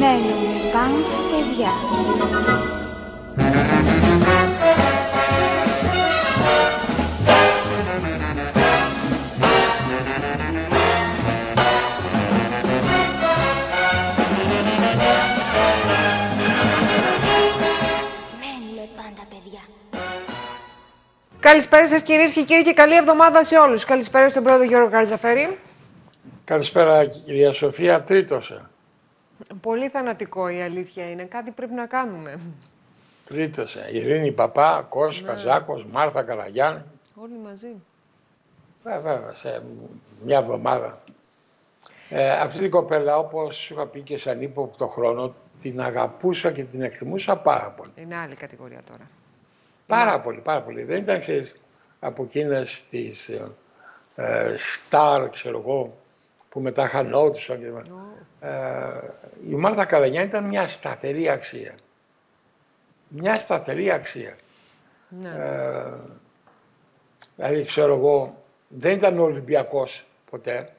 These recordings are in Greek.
Μένουμε πάντα παιδιά. Καλησπέρα σας κυρίες και κύριοι και καλή εβδομάδα σε όλους. Καλησπέρα στον πρόεδρο Γιώργο Καρατζαφέρη. Καλησπέρα κυρία Σοφία, τρίτωσα. Πολύ θανατικό η αλήθεια είναι, κάτι πρέπει να κάνουμε. Τρίτωσα, Ειρήνη Παπά, Κος, ναι. Καζάκος, Μάρθα Καραγιάννη. Όλοι μαζί. Βέβαια, σε μια εβδομάδα. Αυτή την κοπέλα, όπως σου είχα πει και σαν ύποπτο χρόνο, την αγαπούσα και την εκτιμούσα πάρα πολύ. Είναι άλλη κατηγορία τώρα. Πάρα πολύ, πάρα πολύ. Δεν ήταν, ξέρεις, από εκείνες τις στάρ, ξέρω εγώ, που μετά χανόντουσαν. Η Μάρθα Καραγιάννη ήταν μια σταθερή αξία. Μια σταθερή αξία. Ναι. Δηλαδή, ξέρω εγώ, δεν ήταν Ολυμπιακός ποτέ.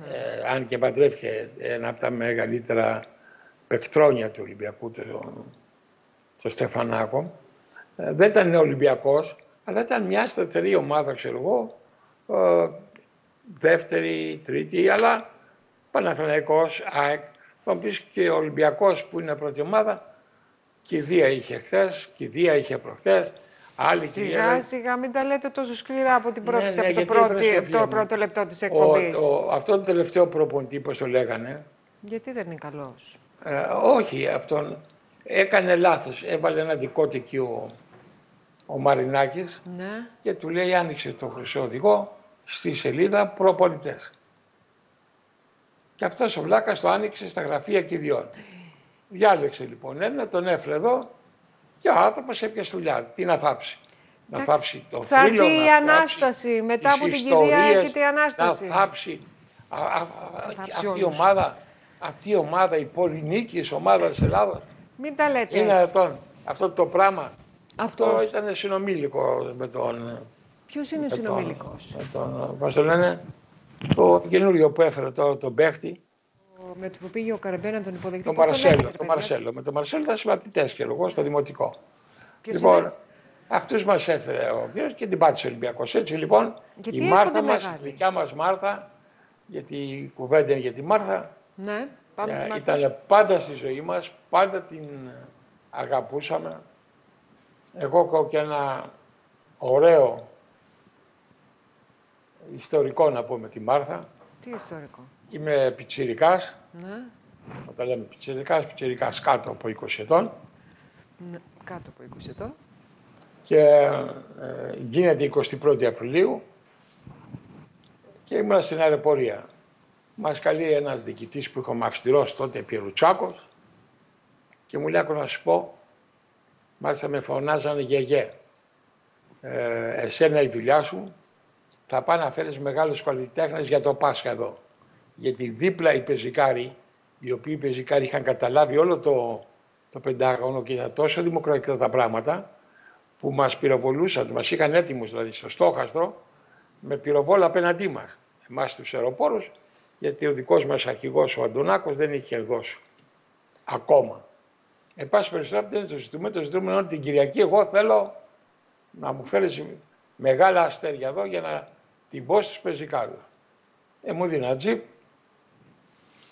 Ναι. Αν και παντρεύτηκε ένα από τα μεγαλύτερα παικτρόνια του Ολυμπιακού, το Στεφανάκο. Δεν ήταν Ολυμπιακός, αλλά ήταν μια σταθερή ομάδα, ξέρω εγώ, δεύτερη, τρίτη, αλλά Παναθηναϊκός, ΑΕΚ, θα μου πεις και ο Ολυμπιακός που είναι πρώτη ομάδα, κηδεία είχε χθες, κηδεία είχε προχθές, άλλη κηδεία. Σιγά σιγά, μην τα λέτε τόσο σκληρά από την πρόθεση, από το πρώτο λεπτό της εκπομπής. Αυτό το τελευταίο προπονητή, πώς το λέγανε. Γιατί δεν είναι καλός. Όχι, αυτόν έκανε λάθος, έβαλε ένα δικό τεκείο ο Μαρινάκης, ναι, και του λέει άνοιξε το χρυσό οδηγό στη σελίδα προπονητές. Και αυτός ο βλάκας το άνοιξε στα γραφεία κηδιών. Διάλεξε λοιπόν ένα, τον έφερε εδώ και ο άνθρωπος έπιασε δουλειά. Τι να θάψει. Να θάψει το θρύλο, να θάψει Ανάσταση. Μετά από την κηδεία έρχεται η Ανάσταση. Να θάψει αυτή η ομάδα, η πολυνίκης ομάδα της Ελλάδος. Μην τα λέτε. Είναι δυνατόν αυτό το πράγμα. Αυτό ήταν συνομήλικο με τον. Ποιος είναι ο συνομήλικος? Πώς το λένε, το καινούριο που έφερε τώρα τον παίχτη. Με το που πήγε ο Καραμπέναν τον υποδεκτικό. Το Μαρσέλο. Με τον Μαρσέλο ήταν συμμαθητές και εγώ στο δημοτικό. Λοιπόν, αυτούς μας έφερε ο κύριος και την πάτησε ο Ολυμπιακός. Έτσι λοιπόν, η Μάρθα μας, η δικιά μας Μάρθα, γιατί η κουβέντα είναι για τη Μάρθα. Ναι. Ήταν πάντα στη ζωή μας, πάντα την αγαπούσαμε. Εγώ έχω και ένα ωραίο ιστορικό να πω με τη Μάρθα. Τι ιστορικό? Είμαι πιτσιρικάς. Ναι. Όταν λέμε πιτσιρικάς, πιτσιρικάς κάτω από 20 ετών. Ναι, κάτω από 20 ετών. Και γίνεται 21η Απριλίου και ήμουν στην αεροπορία. Μας καλεί ένας διοικητής που είχαμε αυστηρός τότε επί Ρουτσάκος και μου λέει να σου πω, μάλιστα με φωνάζανε γεγέ. Εσένα η δουλειά σου θα πάει να φέρεις μεγάλους καλλιτέχνες για το Πάσχα εδώ. Γιατί δίπλα οι πεζικάροι, οι οποίοι πεζικάροι είχαν καταλάβει όλο το πεντάγωνο και ήταν τόσο δημοκρατικά τα πράγματα που μας πυροβολούσαν, μας είχαν έτοιμους δηλαδή στο στόχαστρο με πυροβόλα απέναντί μας, εμάς τους αεροπόρους. Γιατί ο δικός μας αρχηγός, ο Αντωνάκος, δεν είχε εργώσει ακόμα. Εν πάση περιπτώσει, δεν το ζητούμε όλη την Κυριακή. Εγώ θέλω να μου φέρεις μεγάλα αστέρια εδώ για να την πω στους πεζικάρους. Μου δίνει ένα τζιπ,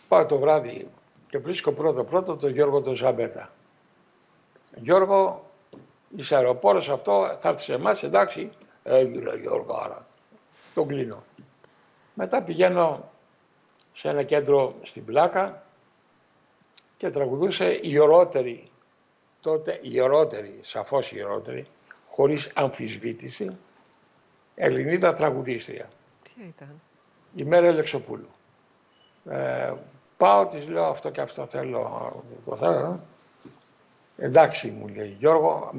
πάω το βράδυ και βρίσκω πρώτο τον Γιώργο τον Τζαμπέτα. Γιώργο, είσαι αεροπόρος αυτό, θα έρθει σε εμάς, εντάξει. Έγινε Γιώργο, άρα τον κλείνω. Μετά πηγαίνω σε ένα κέντρο στην Πλάκα και τραγουδούσε η ιερότερη, τότε η ιερότερη, σαφώς η ιερότερη, χωρίς αμφισβήτηση, Ελληνίδα τραγουδίστρια. Ποια ήταν? Η Μέρα Ελεξοπούλου. Πάω, της λέω αυτό και αυτό θέλω, το θέλω. Εντάξει, μου λέει Γιώργο,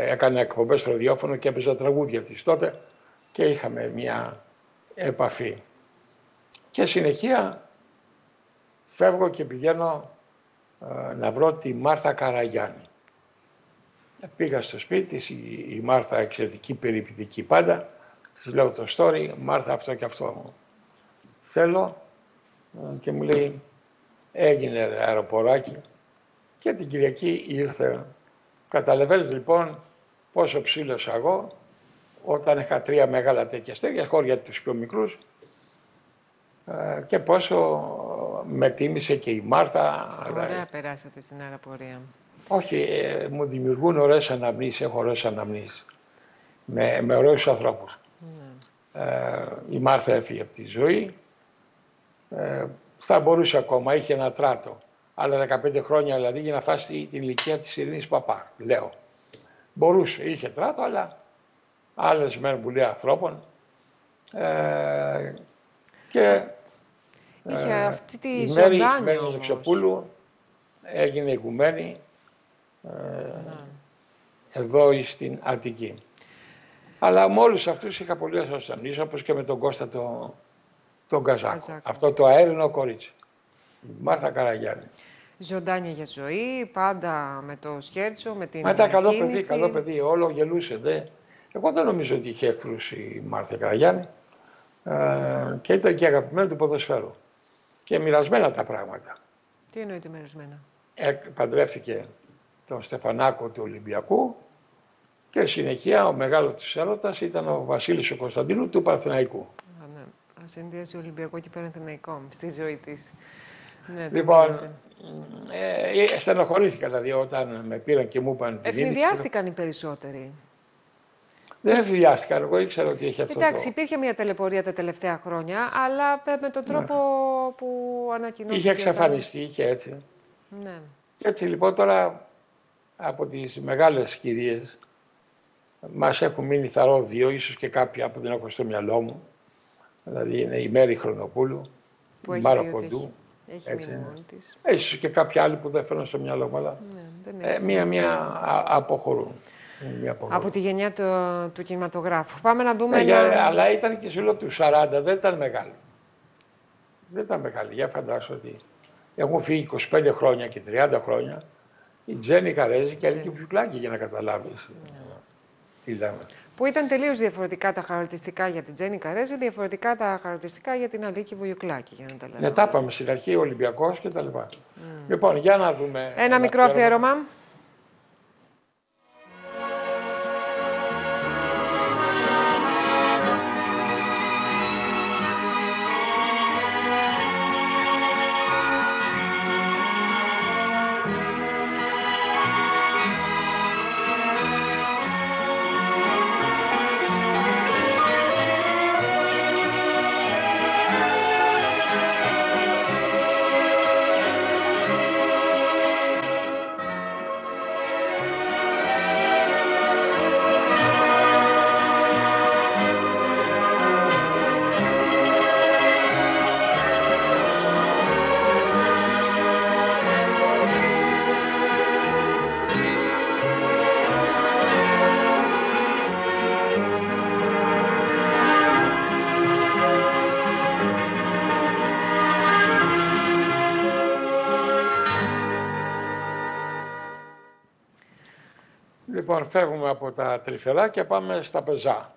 έκανε εκπομπές στο ραδιόφωνο και έπαιζα τραγούδια της τότε και είχαμε μια επαφή. Και συνεχεία φεύγω και πηγαίνω να βρω τη Μάρθα Καραγιάννη. Πήγα στο σπίτι της, η Μάρθα εξαιρετική, περιπητική πάντα. Της λέω το story, Μάρθα αυτό και αυτό θέλω. Και μου λέει έγινε αεροποράκι και την Κυριακή ήρθε. Καταλαβαίνεις λοιπόν πόσο ψήλωσα εγώ όταν είχα τρία μεγάλα τέτοια αστέρια, χώρια τους πιο μικρούς, και πόσο με τίμησε και η Μάρθα. Ωραία περάσατε στην αεροπορία. Όχι, μου δημιουργούν ωραίες αναμνήσεις, έχω ωραίες αναμνήσεις με ωραίους ανθρώπους. Ναι. Η Μάρθα έφυγε από τη ζωή, θα μπορούσε ακόμα, είχε ένα τράτο, άλλα 15 χρόνια δηλαδή για να φτάσει την ηλικία της Ειρήνης Παπά, λέω. Μπορούσε, είχε τράτο, αλλά άλλες με βουλή ανθρώπων. Και είχε αυτή τη ζωντάνη όμως. Η Μέρα Ελεξοπούλου έγινε οικουμένη εδώ στην Αττική. Αλλά με όλους αυτούς είχα πολύ ασφαλής, όπως και με τον Κώστα τον Καζάκο. Αυτό το αέρινο κορίτσι. Μάρθα Καραγιάννη. Ζωντάνια για ζωή, πάντα με το σκέρτσο, με την κίνηση. Καλό παιδί, καλό παιδί. Όλο γελούσε, δε. Εγώ δεν νομίζω ότι είχε εχθρούς η Μάρθα Καραγιάννη. Και ήταν και αγαπημένο του ποδοσφαίρου. Και μοιρασμένα τα πράγματα. Τι εννοείται μοιρασμένα? Παντρεύτηκε τον Στεφανάκο του Ολυμπιακού και συνεχεία ο μεγάλος της έρωτας ήταν ο Βασίλης ο Κωνσταντίνου του Παναθηναϊκού. Ναι. Συνδύασε Ολυμπιακό και Παναθηναϊκό στη ζωή της. Ναι, λοιπόν, στενοχωρήθηκα δηλαδή όταν με πήραν και μου είπαν... Ευνηδιάστηκαν οι περισσότεροι. Δεν ευνηδιάστηκαν, εγώ ήξερα ότι έχει αυτό. Εντάξει, υπήρχε μια τελεπορία τα τελευταία χρόνια, αλλά με τον τρόπο που ανακοινώθηκε... Είχε εξαφανιστεί, είχε έτσι. Ναι. Έτσι λοιπόν τώρα από τις μεγάλες κυρίες μας έχουν μείνει θαρό δύο, ίσως και κάποια που δεν έχω στο μυαλό μου. Δηλαδή είναι η Μέρη Χρονοπούλου, η Μάρο Κοντού. Έχει μείνει της. Ίσως και κάποια άλλη που δεν φέρνω στο μυαλό μου, αλλά ναι, μία-μία αποχωρούν. Από τη γενιά του κινηματογράφου. Πάμε να δούμε... Ναι, αλλά ήταν και σε όλο του 40, δεν ήταν μεγάλη. Δεν ήταν μεγάλη, για φαντάσου ότι... Έχουν φύγει 25 χρόνια και 30 χρόνια η Τζέννη Καρέζη και η Πιουκλάκη για να καταλάβεις τι λέμε. Που ήταν τελείως διαφορετικά τα χαρακτηριστικά για την Τζέννη Καρέζη, διαφορετικά τα χαρακτηριστικά για την Αλίκη Βουγιουκλάκη, για να τα λέμε. Ναι, τα είπαμε στην αρχή, ο Ολυμπιακός κτλ. Λοιπόν, για να δούμε... Ένα μικρό αφιέρωμα. Λοιπόν, φεύγουμε από τα τρυφερά και πάμε στα πεζά.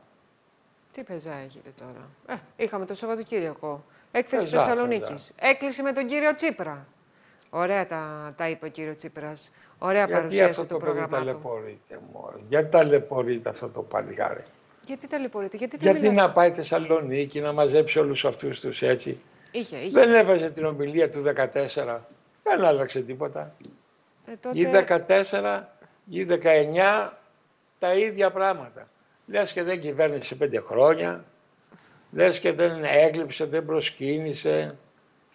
Τι πεζά έγινε τώρα? Είχαμε το Σαββατοκύριακο. Έκθεση Θεσσαλονίκης. Έκλεισε με τον κύριο Τσίπρα. Ωραία τα είπε ο κύριο Τσίπρας. Ωραία παρουσίαση του προγραμμάτου. Γιατί αυτό το παιδί ταλαιπωρείται, μωρέ? Γιατί ταλαιπωρείται αυτό το παλιγάρι? Γιατί ταλαιπωρείται? Γιατί να πάει Θεσσαλονίκη, να μαζέψει όλους αυτούς τους έτσι? Δεν έβαζε την ομιλία του 14. Δεν άλλαξε τίποτα. Ή 14... ή 19, τα ίδια πράγματα. Λες και δεν κυβέρνησε 5 χρόνια, λες και δεν έγκλειψε, δεν προσκύνησε,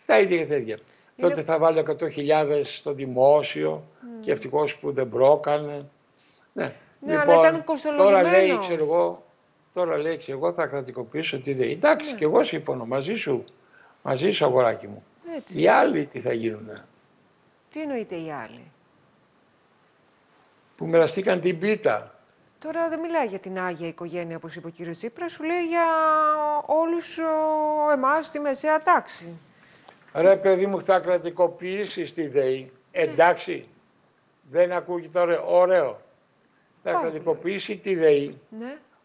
τα ίδια και τέτοια. Τότε θα βάλω 100.000 στο δημόσιο και ευτυχώς που δεν πρόκανε. Ναι, λοιπόν, αλλά ήταν κοστολογημένο. Τώρα λέει, ξέρω εγώ, θα κρατικοποιήσω τη ΔΕΗ. Εντάξει, και εγώ συμφωνώ μαζί σου αγοράκι μου. Έτσι. Οι άλλοι τι θα γίνουνε? Τι εννοείται οι άλλοι? Που μοιραστήκαν την πίτα. Τώρα δεν μιλάει για την άγια οικογένεια, όπως είπε ο κύριος Τσίπρας, σου λέει για όλους εμάς στη μεσαία τάξη. Ρε παιδί μου, θα κρατικοποιήσεις τη ΔΕΗ. Εντάξει, δεν ακούγεται τώρα ωραίο. Θα κρατικοποιήσει τη ΔΕΗ,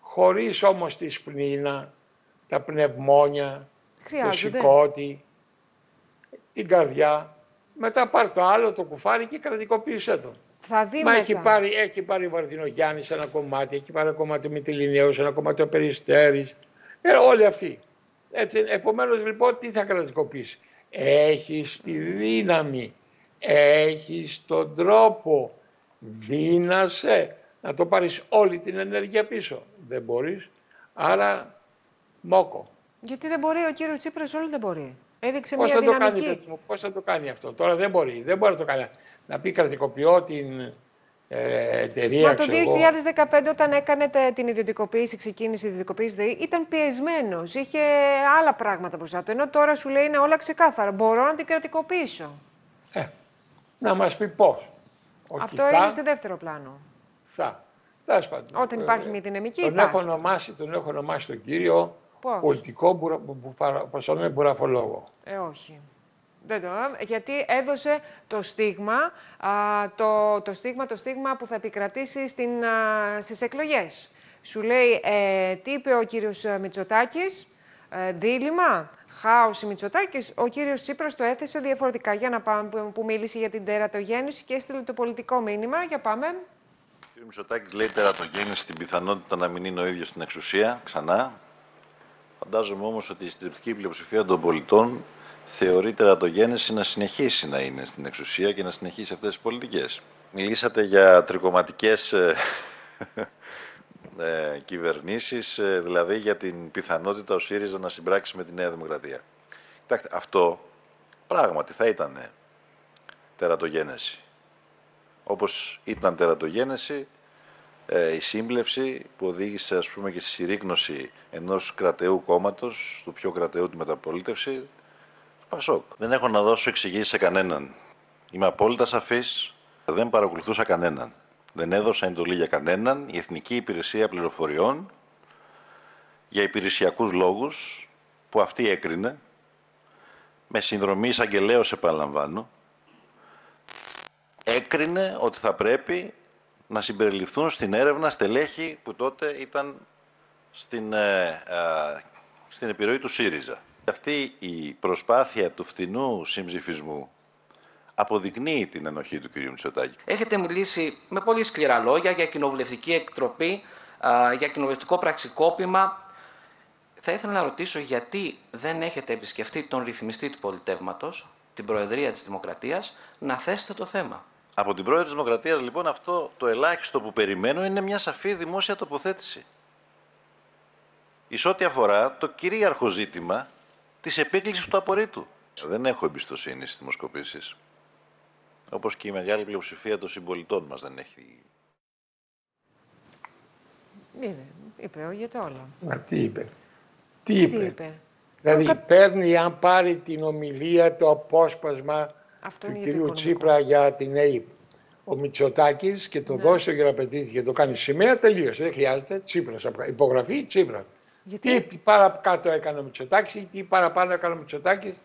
χωρίς όμως τη σπλήνα, τα πνευμόνια, το σηκώτη, την καρδιά. μετά πάρ' το άλλο το κουφάρι και κρατικοποίησέ το. Θα δει. Μα μετά. Έχει πάρει ο Βαρδινογιάννης ένα κομμάτι, έχει πάρει ένα κομμάτι ο Μητυλινέος, ένα κομμάτι ο Περιστέρης, όλοι αυτοί. Έτσι, επομένως λοιπόν τι θα κρατικοποιήσει. Έχεις τη δύναμη, έχεις τον τρόπο, δύνασε να το πάρεις όλη την ενέργεια πίσω. Δεν μπορείς, άρα μόκο. Γιατί δεν μπορεί ο κύριος Τσίπρας, όλοι δεν μπορεί. Έδειξε πώς μια δυναμική. Πώς θα το κάνει αυτό, τώρα δεν μπορεί, δεν μπορεί να το κάνει. Να πει κρατικοποιώ την εταιρεία. Μα το 2015 όταν έκανε την ιδιωτικοποίηση, ξεκίνησε η ιδιωτικοποίηση ΔΕΗ, ήταν πιεσμένος, είχε άλλα πράγματα μπροστά του. Ενώ τώρα σου λέει είναι όλα ξεκάθαρα, μπορώ να την κρατικοποιήσω. Να μας πει πώς. Αυτό είναι σε δεύτερο πλάνο. Όταν υπάρχει μια δυναμική υπάρχει. Τον έχω ονομάσει τον κύριο πώς? Πολιτικό μπουραφολόγο. Όχι. Δεν το, γιατί έδωσε το στίγμα, το στίγμα που θα επικρατήσει στις εκλογές. Σου λέει, τι είπε ο κύριος Μητσοτάκης, δίλημμα, χάος η Μητσοτάκης, ο κύριος Τσίπρας το έθεσε διαφορετικά. Για να πάμε, που μίλησε για την τερατογέννηση και έστειλε το πολιτικό μήνυμα. Για πάμε. Ο κύριος Μητσοτάκης λέει τερατογέννηση στην πιθανότητα να μην είναι ο ίδιος στην εξουσία, ξανά. Φαντάζομαι όμως ότι η συντριπτική πλειοψηφία των πολιτών θεωρεί τερατογέννηση να συνεχίσει να είναι στην εξουσία και να συνεχίσει αυτές τις πολιτικές. Μιλήσατε για τρικομματικές κυβερνήσεις, δηλαδή για την πιθανότητα ο ΣΥΡΙΖΑ να συμπράξει με τη Νέα Δημοκρατία. Κοιτάξτε, αυτό πράγματι θα ήταν τερατογέννηση. Όπως ήταν τερατογέννηση η σύμπλευση που οδήγησε, ας πούμε, και στη συρρίκνωση ενός κρατεού κόμματος, του πιο κρατεού τη μεταπολίτευση, Πασόκ. Δεν έχω να δώσω εξηγήσεις σε κανέναν. Είμαι απόλυτα σαφής. Δεν παρακολουθούσα κανέναν. Δεν έδωσα εντολή για κανέναν. Η Εθνική Υπηρεσία Πληροφοριών, για υπηρεσιακούς λόγους, που αυτή έκρινε, με συνδρομή εισαγγελέως σε επαναλαμβάνω, έκρινε ότι θα πρέπει να συμπεριληφθούν στην έρευνα στελέχη που τότε ήταν στην επιρροή του ΣΥΡΙΖΑ. Αυτή η προσπάθεια του φθηνού συμψηφισμού αποδεικνύει την ενοχή του κ. Μητσοτάκη. Έχετε μιλήσει με πολύ σκληρά λόγια για κοινοβουλευτική εκτροπή, για κοινοβουλευτικό πραξικόπημα. Θα ήθελα να ρωτήσω γιατί δεν έχετε επισκεφτεί τον ρυθμιστή του πολιτεύματος, την Προεδρία της Δημοκρατίας, να θέσετε το θέμα. Από την Προεδρία της Δημοκρατίας, λοιπόν, αυτό το ελάχιστο που περιμένω είναι μια σαφή δημόσια τοποθέτηση. Εις ό,τι αφορά το κυρίαρχο ζήτημα της επίκλησης του απορρίτου. Δεν έχω εμπιστοσύνη στις δημοσκοπήσεις. Όπως και η μεγάλη πλειοψηφία των συμπολιτών μας δεν έχει. Είπε όχι για τα όλα. Τι είπε. Δηλαδή παίρνει, αν πάρει την ομιλία, το απόσπασμα αυτό του κυρίου Τσίπρα για την ΕΕΠ, ο Μητσοτάκης, και το δώσει για να πετύχει και το κάνει σημαία, τελείωσε. Δεν χρειάζεται. Τσίπρας, υπογραφή Τσίπρα. Γιατί... Τι παρακάτω έκανε ο Μητσοτάκης ή τι παραπάνω έκανε ο Μητσοτάκης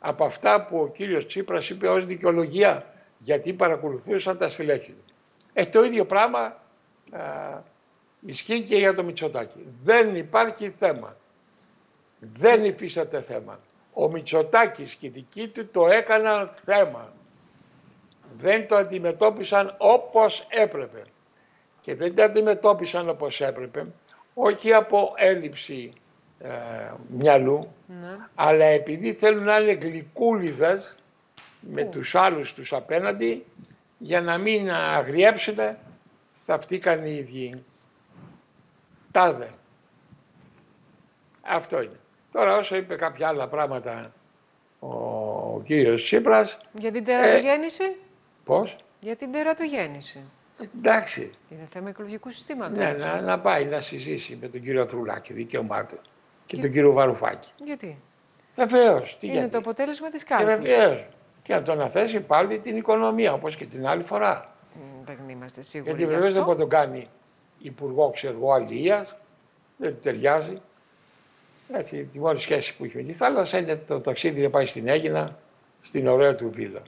από αυτά που ο κύριος Τσίπρας είπε ως δικαιολογία, γιατί παρακολουθούσαν τα στελέχη. Το ίδιο πράγμα ισχύει και για το Μητσοτάκη. Δεν υπάρχει θέμα. Δεν υφίσταται θέμα. Ο Μητσοτάκης και οι δικοί του το έκαναν θέμα. Δεν το αντιμετώπισαν όπως έπρεπε. Και δεν το αντιμετώπισαν όπως έπρεπε. Όχι από έλλειψη μυαλού, αλλά επειδή θέλουν να είναι γλυκούλιδες με τους άλλους τους απέναντι, για να μην αγριέψουν, θα φτύκαν οι ίδιοι. Τάδε. Αυτό είναι. Τώρα όσο είπε κάποια άλλα πράγματα ο κύριος Τσίπρας... Για την τερατογέννηση. Πώς? Για την τερατογέννηση. Εντάξει. Είναι θέμα εκλογικού συστήματος. Ναι, να πάει να συζήσει με τον κύριο Τρουλάκη, δικαιωμάτων, και τον κύριο Βαρουφάκη. Γιατί? Βεβαίως. Είναι το αποτέλεσμα της κάλπης. Βεβαίως. Και να το αναθέσει πάλι την οικονομία, όπως και την άλλη φορά. Δεν είμαστε σίγουροι. Γιατί βεβαίως δεν μπορεί να τον κάνει υπουργό, ξέρω εγώ, αλληλείας. Δεν του ταιριάζει. Έτσι, τη μόνη σχέση που έχει με τη θάλασσα είναι το ταξίδι να πάει στην Αίγινα, στην ωραία του βίλα.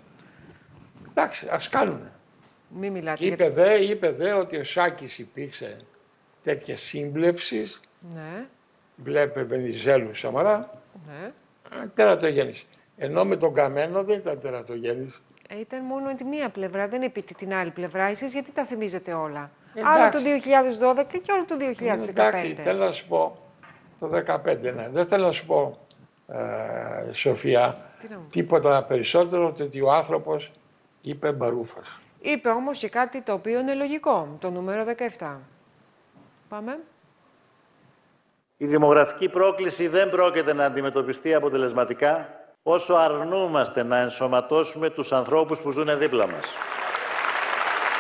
Εντάξει, ας κάνουν. Είπε δε ότι ο Σάκης υπήρξε τέτοια σύμπλευση. Ναι. Βλέπε Βενιζέλου Σαμαρά. Ναι. Τερατογέννηση. Ενώ με τον Καμένο δεν ήταν τερατογέννης. Ήταν μόνο τη μία πλευρά, δεν επίτη την άλλη πλευρά. Εσείς γιατί τα θυμίζετε όλα? Εντάξει. Άλλο το 2012 και άλλο το 2015. Εντάξει, θέλω να σου πω, το 2015, ναι. Δεν θέλω να σου πω, Σοφία, τίποτα περισσότερο από ότι ο άνθρωπος είπε μπαρούφας. Είπε όμως και κάτι το οποίο είναι λογικό, το νούμερο 17. Πάμε. Η δημογραφική πρόκληση δεν πρόκειται να αντιμετωπιστεί αποτελεσματικά όσο αρνούμαστε να ενσωματώσουμε τους ανθρώπους που ζουν δίπλα μας.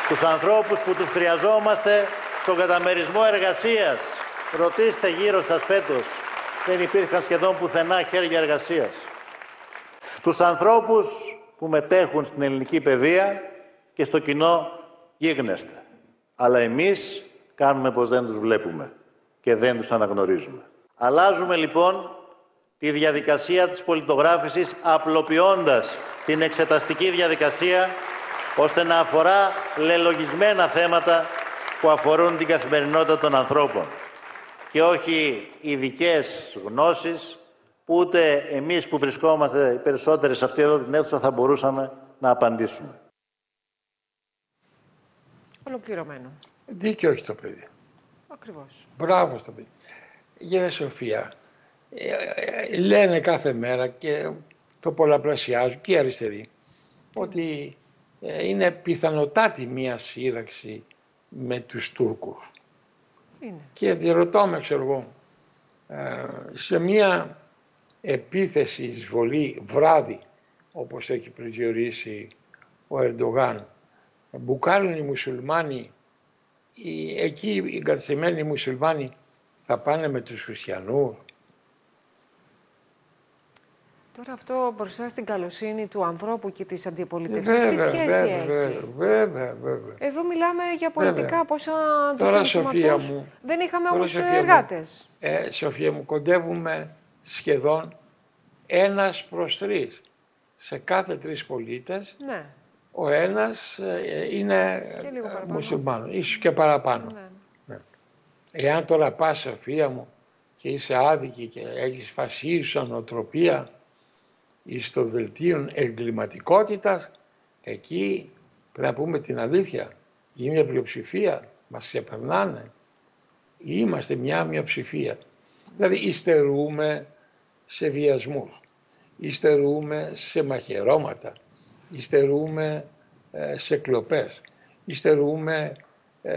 Τους ανθρώπους που τους χρειαζόμαστε στον καταμερισμό εργασίας. Ρωτήστε γύρω σας φέτος. Δεν υπήρχαν σχεδόν πουθενά χέρια εργασίας. Τους ανθρώπους που μετέχουν στην ελληνική παιδεία και στο κοινό γίγνεσθε. Αλλά εμείς κάνουμε πως δεν τους βλέπουμε και δεν τους αναγνωρίζουμε. Αλλάζουμε λοιπόν τη διαδικασία της πολιτογράφησης, απλοποιώντας την εξεταστική διαδικασία, ώστε να αφορά λελογισμένα θέματα που αφορούν την καθημερινότητα των ανθρώπων και όχι ειδικές γνώσεις, που ούτε εμείς που βρισκόμαστε περισσότεροι σε αυτή εδώ την αίθουσα θα μπορούσαμε να απαντήσουμε. Ολοκληρωμένο. Δίκαιο έχει το παιδί. Ακριβώς. Μπράβο στο παιδί. Γεια Σοφία. Λένε κάθε μέρα και το πολλαπλασιάζουν και οι αριστεροί ότι είναι πιθανότατη μία σύραξη με τους Τούρκους. Είναι. Και διερωτώ με, ξέρω εγώ, σε μία επίθεση εισβολή βράδυ, όπως έχει προσδιορίσει ο Ερντογάν, μπουκάλουν οι μουσουλμάνοι, εκεί οι εγκαταστημένοι μουσουλμάνοι θα πάνε με τους χριστιανούς? Τώρα αυτό μπροστά στην καλοσύνη του ανθρώπου και της αντιπολίτευσης, τι σχέση έχει? Βέβαια. Εδώ μιλάμε για πολιτικά, πόσα τους ενσωματούς. Δεν είχαμε τώρα, όμως Σοφία εργάτες. Μου, Σοφία μου, κοντεύουμε σχεδόν 1 προς 3. Σε κάθε 3 πολίτες, ναι, ο ένας είναι μουσουλμάνος, ίσως και παραπάνω. Ναι. Ναι. Εάν τώρα πας, Σοφία μου, και είσαι άδικη και έχεις φασίσουσα νοοτροπία, εις το δελτίο εγκληματικότητας, εκεί πρέπει να πούμε την αλήθεια. Είναι μια πλειοψηφία, μας ξεπερνάνε. Είμαστε μια μειοψηφία. Δηλαδή υστερούμε σε βιασμούς, υστερούμε σε μαχαιρώματα, υστερούμε σε κλοπές, υστερούμε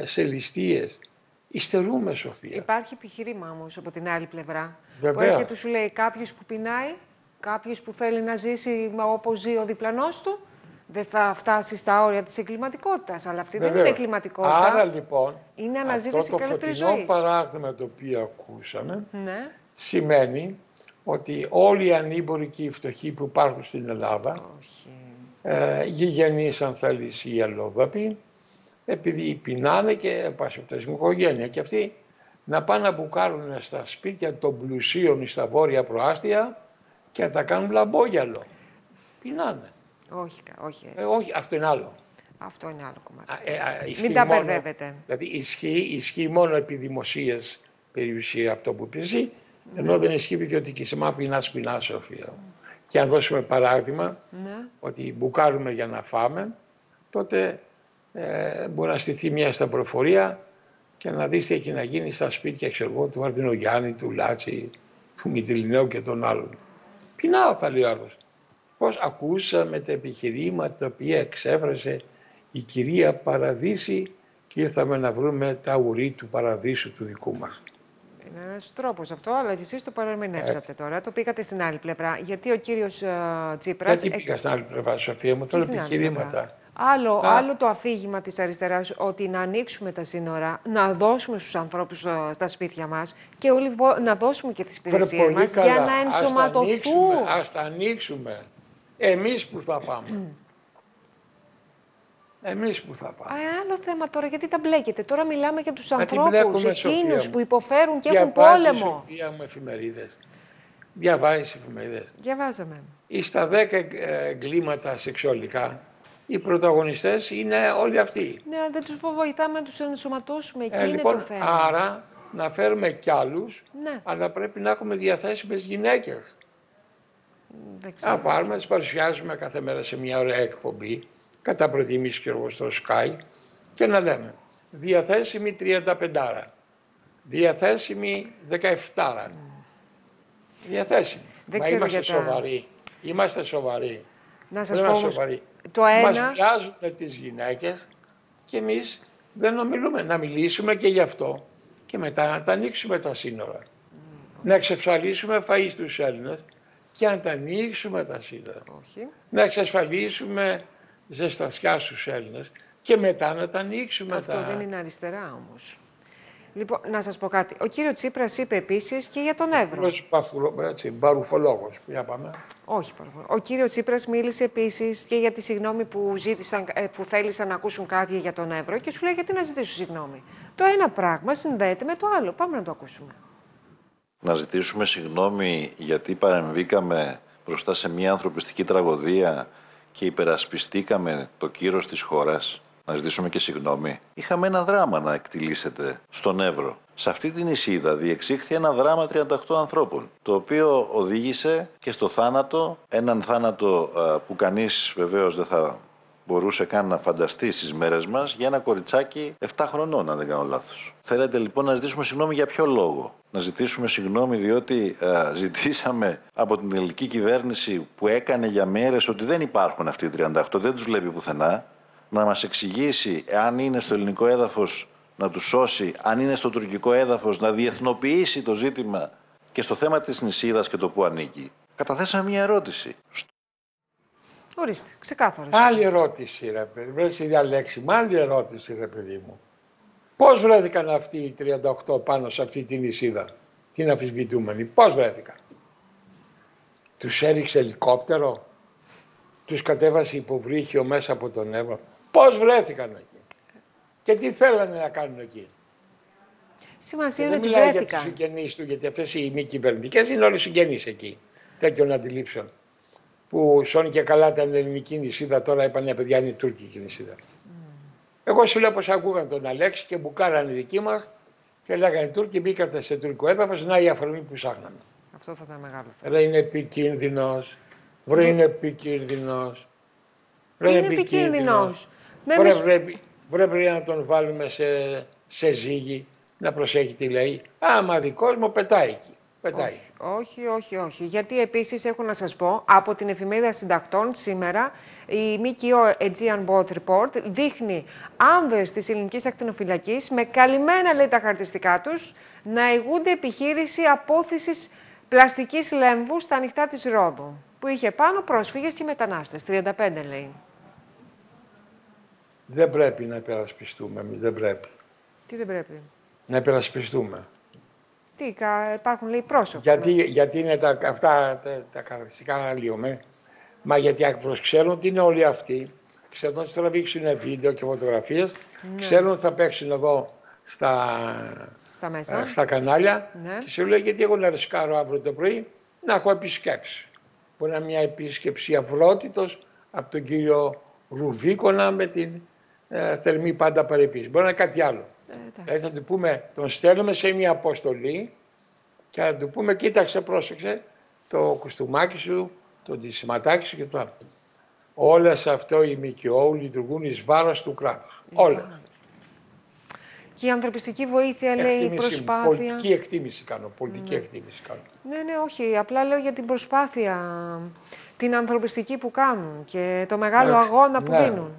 σε ληστείες. Υστερούμε, Σοφία. Υπάρχει επιχείρημα όμως από την άλλη πλευρά. Βέβαια. Που έρχεται, σου λέει, κάποιος που πεινάει, κάποιος που θέλει να ζήσει όπως ζει ο διπλανός του, δεν θα φτάσει στα όρια της εγκληματικότητας. Αλλά αυτή δεν είναι εγκληματικότητα. Άρα λοιπόν, είναι αναζήτηση καλύτερης ζωής. Αυτό το φωτεινό παράδειγμα το οποίο ακούσαμε, ναι, σημαίνει ότι όλοι οι ανήμποροι και οι φτωχοί που υπάρχουν στην Ελλάδα, γηγενείς αν θέλεις οι αλλοδαποί, επειδή πεινάνε και πασοπτασμού οικογένεια, και αυτοί να πάνε να μπουκάρουν στα σπίτια των πλουσίων στα βόρεια προάστια και να τα κάνουν λαμπόγιαλο. Πεινάνε. Όχι, αυτό είναι άλλο. Αυτό είναι άλλο κομμάτι. Μην τα μπερδεύετε. Δηλαδή ισχύει μόνο επί δημοσίες περιουσία αυτό που πει, ενώ δεν ισχύει ιδιωτική. Σε μά πεινά, Σοφία. Και αν δώσουμε παράδειγμα, ναι, ότι μπουκάρουμε για να φάμε, τότε μπορεί να στηθεί μια σταυροφορία και να δεις τι έχει να γίνει στα σπίτια, ξέρω εγώ, του Βαρδινογιάννη, του Λάτση, του Μητυλινέου και των άλλων. Πεινάω, θα λέει ο άλλος. Πώς ακούσαμε τα επιχειρήματα τα οποία εξέφρασε η κυρία Παραδείση και ήρθαμε να βρούμε τα ουρί του παραδείσου του δικού μας. Είναι ένας τρόπος αυτό, αλλά εσείς το παραμενέψατε τώρα. Το πήγατε στην άλλη πλευρά. Γιατί ο κύριος Τσίπρας... Γιατί πήγα στην άλλη πλευρά, Σοφία μου, θέλω επιχειρήματα. Άλλο το αφήγημα της αριστεράς, ότι να ανοίξουμε τα σύνορα, να δώσουμε στους ανθρώπους στα σπίτια μας και όλοι, να δώσουμε και τις υπηρεσίες μας για να ενσωματωθούν. Ας τα ανοίξουμε. Εμείς που θα πάμε. Εμείς που θα πάμε. Άλλο θέμα τώρα, γιατί τα μπλέκετε. Τώρα μιλάμε για τους ανθρώπους, εκείνους που υποφέρουν και έχουν πόλεμο. Σοφία μου, εφημερίδες. Διαβάζεις εφημερίδες. Διαβάζαμε. Στα 10 εγκλήματα σεξουαλικά, οι πρωταγωνιστές είναι όλοι αυτοί. Ναι, δεν τους βοηθάμε να τους ενσωματώσουμε. Εκεί είναι το θέμα. Άρα να φέρουμε κι άλλους, ναι, αλλά πρέπει να έχουμε διαθέσιμες γυναίκες. Να πάρουμε, τις παρουσιάζουμε κάθε μέρα σε μια ωραία εκπομπή, κατά προτιμής και εγώ στο Sky, και να λέμε διαθέσιμη 35, διαθέσιμη 17. Διαθέσιμη. Μα είμαστε σοβαροί. Είμαστε σοβαροί. Να σας πω όμως, το ένα... Μας βιάζουν τις γυναίκες και εμείς δεν ομιλούμε. Να μιλήσουμε και γι' αυτό και μετά να τα ανοίξουμε τα σύνορα. Να εξασφαλίσουμε φαΐ στους Έλληνες και να τα ανοίξουμε τα σύνορα. Όχι. Να εξασφαλίσουμε ζεστασιά στους Έλληνες και μετά να τα ανοίξουμε. Αυτό τα... δεν είναι αριστερά όμως. Λοιπόν, να σας πω κάτι. Ο κύριος Τσίπρας είπε επίσης και για τον Εύρο. Μπαρουφολόγος. Για πάμε. Όχι, παρακαλώ. Ο κύριος Τσίπρας μίλησε επίσης και για τη συγγνώμη που θέλησαν να ακούσουν κάποιοι για τον Εύρο και σου λέει γιατί να ζητήσουν συγγνώμη. Το ένα πράγμα συνδέεται με το άλλο. Πάμε να το ακούσουμε. Να ζητήσουμε συγγνώμη γιατί παρεμβήκαμε μπροστά σε μια ανθρωπιστική τραγωδία και υπερασπιστήκαμε το κύρος της χώρας. Να ζητήσουμε και συγγνώμη. Είχαμε ένα δράμα να εκτιλήσεται στον Εύρο. Σε αυτή την νησίδα διεξήχθη ένα δράμα 38 ανθρώπων, το οποίο οδήγησε και στο θάνατο, έναν θάνατο που κανείς βεβαίως δεν θα μπορούσε καν να φανταστεί στις μέρες μας, για ένα κοριτσάκι 7 χρονών, αν δεν κάνω λάθος. Θέλετε λοιπόν να ζητήσουμε συγγνώμη για ποιο λόγο? Να ζητήσουμε συγγνώμη διότι ζητήσαμε από την ελληνική κυβέρνηση, που έκανε για μέρες ότι δεν υπάρχουν αυτοί οι 38, δεν τους βλέπει πουθενά, να μας εξηγήσει εάν είναι στο ελληνικό έδαφος να τους σώσει, αν είναι στο τουρκικό έδαφος να διεθνοποιήσει το ζήτημα. Και στο θέμα της νησίδας και το που ανήκει, καταθέσαμε μια ερώτηση. Ορίστε, ξεκάθαρα. Άλλη ερώτηση, ρε παιδί μου. Βρες η διαλέξη. Άλλη ερώτηση, ρε παιδί μου. Πώς βρέθηκαν αυτοί οι 38 πάνω σε αυτή την νησίδα, την αμφισβητούμενη? Πώς βρέθηκαν? Τους έριξε ελικόπτερο? Τους κατέβασε υποβρύχιο μέσα από τον Εύρο? Πώς βρέθηκαν εκεί και τι θέλανε να κάνουν εκεί? Σημασία είναι ότι βρέθηκαν. Δεν μιλάει για τους συγγενείς του, γιατί αυτές οι μη κυβερνητικές είναι όλοι συγγενείς εκεί, τέτοιων αντιλήψεων. Που σώνει και καλά ήταν ελληνική νησίδα, τώρα είπανε παιδιά είναι τουρκική νησίδα. Εγώ σου λέω πως ακούγαν τον Αλέξη και μπουκάρανε δική μας και λέγανε Τούρκοι, μπήκατε σε τουρκικό έδαφος, να η αφορμή που ψάχναμε. Αυτό θα ήταν μεγάλο θέμα. Ρε είναι επικίνδυνος. Βρε είναι επικίνδυνος. Είναι επικίνδυνος. Πρέπει να τον βάλουμε σε ζύγι, να προσέχει τι λέει. Άμα δικός μου πετάει εκεί. Πετάει. Όχι. Γιατί επίσης έχω να σας πω, από την εφημερίδα συντακτών σήμερα, η ΜΚΟ Aegean Boat Report δείχνει άνδρες της ελληνικής ακτινοφυλακής με καλυμμένα, λέει, τα χαρακτηριστικά τους, να ηγούνται επιχείρηση απόθεσης πλαστικής λέμβου στα ανοιχτά της Ρόδου, που είχε πάνω πρόσφυγες και μετανάστες. 35 λέει. Δεν πρέπει να υπερασπιστούμε εμείς, δεν πρέπει. Τι δεν πρέπει? Να υπερασπιστούμε. Τι, υπάρχουν λέει πρόσωπα. Γιατί είναι αυτά τα χαρακτηριστικά αναλύουμε, μα γιατί ακριβώς ξέρουν ότι είναι όλοι αυτοί, ξέρουν ότι θα τραβήξουν βίντεο και φωτογραφίες, ναι, ξέρουν ότι θα παίξουν εδώ στα κανάλια, ναι, και σου λέει γιατί εγώ να ρισκάρω αύριο το πρωί να έχω επισκέψει. Μπορεί να είναι μια επίσκεψη αυρότητος από τον κύριο Ρουβίκονα με την θερμή πάντα παρεποίηση. Μπορεί να είναι κάτι άλλο. Θα του πούμε, τον στέλνουμε σε μια αποστολή και θα του πούμε κοίταξε, πρόσεξε το κουστούμάκι σου, το ντυσματάκι σου και το άλλο. Όλες αυτό οι ΜΚΟ λειτουργούν εις βάρος του κράτους. Όλα. Και η ανθρωπιστική βοήθεια, λέει, η προσπάθεια... Πολιτική εκτίμηση κάνω, πολιτική, ναι, εκτίμηση κάνω. Ναι, όχι, απλά λέω για την προσπάθεια, την ανθρωπιστική που κάνουν και το μεγάλο, ναι, αγώνα που, ναι, δίνουν.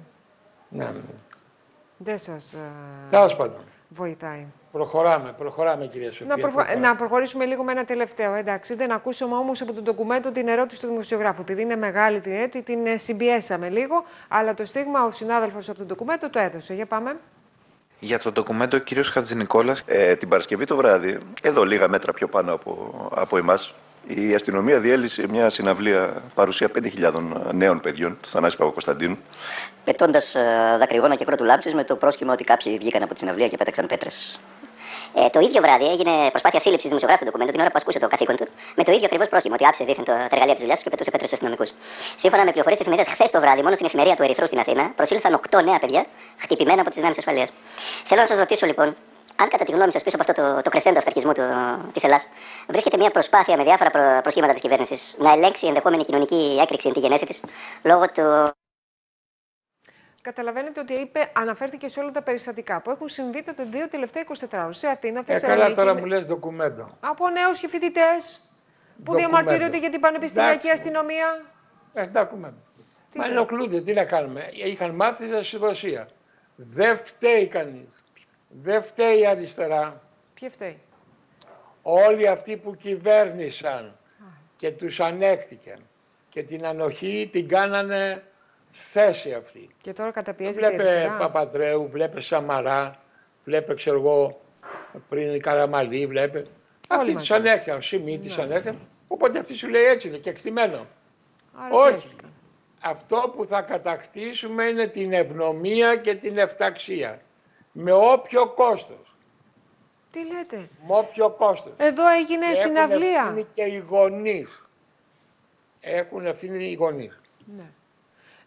Ναι. Δεν σας βοηθάει. Προχωράμε κυρία Σοφία. Να προχωρήσουμε λίγο με ένα τελευταίο, εντάξει. Δεν ακούσαμε όμως από τον ντοκουμέντο την ερώτηση του δημοσιογράφου. Επειδή είναι μεγάλη τη έτη, την συμπιέσαμε λίγο, αλλά το στίγμα ο συνάδελφος από τον ντοκουμέντο το έδωσε. Για πάμε. Για το ντοκουμέντο ο κύριος Χατζηνικόλας, την Παρασκευή το βράδυ, εδώ λίγα μέτρα πιο πάνω από εμάς, η αστυνομία διέλυσε μια συναυλία παρουσία 5.000 νέων παιδιών του Θανάση Παπακοσταντίνου. Πετώντας δακρυγόνα και κρότου λάμψης με το πρόσχημα ότι κάποιοι βγήκαν από τη συναυλία και πέταξαν πέτρες. Το ίδιο βράδυ έγινε προσπάθεια σύλληψης δημοσιογράφου του ντοκουμέντου την ώρα που ασκούσε το καθήκον του, με το ίδιο ακριβώς πρόσχημα ότι άψε δίθεν τα εργαλεία της δουλειάς και πετούσε πέτρες στους αστυνομικούς. Σύμφωνα με πληροφορίες της εφημερίδας, χθες το βράδυ, μόνο στην εφημερία του Ερυθρού στην Αθήνα, προσήλθαν 8 νέα παιδιά χτυπημένα από τις δυνάμεις ασφαλείας. Θέλω να σας ρωτήσω λοιπόν, Αν κατά τη γνώμη σας πίσω από αυτό το κρεσέντο αυταρχισμού της Ελλάς βρίσκεται μια προσπάθεια με διάφορα προσχήματα της κυβέρνησης να ελέγξει ενδεχόμενη κοινωνική έκρηξη εν τη γενέση της λόγω του. Καταλαβαίνετε ότι αναφέρθηκε σε όλα τα περιστατικά που έχουν συμβεί τα δύο τελευταία 24 ώρες. Σε Αθήνα, Θεσσαλονίκη. Καλά, τώρα μου λες ντοκουμέντο. Από νέους και φοιτητές που διαμαρτύρονται για την πανεπιστημιακή αστυνομία. Ντοκουμέντο. Μα ενοχλούνται, τι να κάνουμε. Είχαν μάρτυρες στη Ρωσία. Δεν φταίει κανείς. Δεν φταίει η αριστερά. Ποιοι φταίει? Όλοι αυτοί που κυβέρνησαν και τους ανέχτηκαν. Και την ανοχή την κάνανε θέση αυτή. Και τώρα καταπιέζεται η αριστερά. Βλέπε Παπαδρέου, βλέπε Σαμαρά, βλέπε ξέρω εγώ πριν Καραμαλή, βλέπε. Αυτοί τους ανέχτηκαν, Σιμί τους ανέχτηκαν. Οπότε αυτή σου λέει έτσι είναι και εκτιμένο. Όχι. Αυτό που θα κατακτήσουμε είναι την ευνομία και την εφταξία. Με όποιο κόστος. Τι λέτε? Με όποιο κόστος. Εδώ έγινε και συναυλία. Έχουν ευθύνη και οι γονείς. Έχουν ευθύνη οι γονείς. Ναι.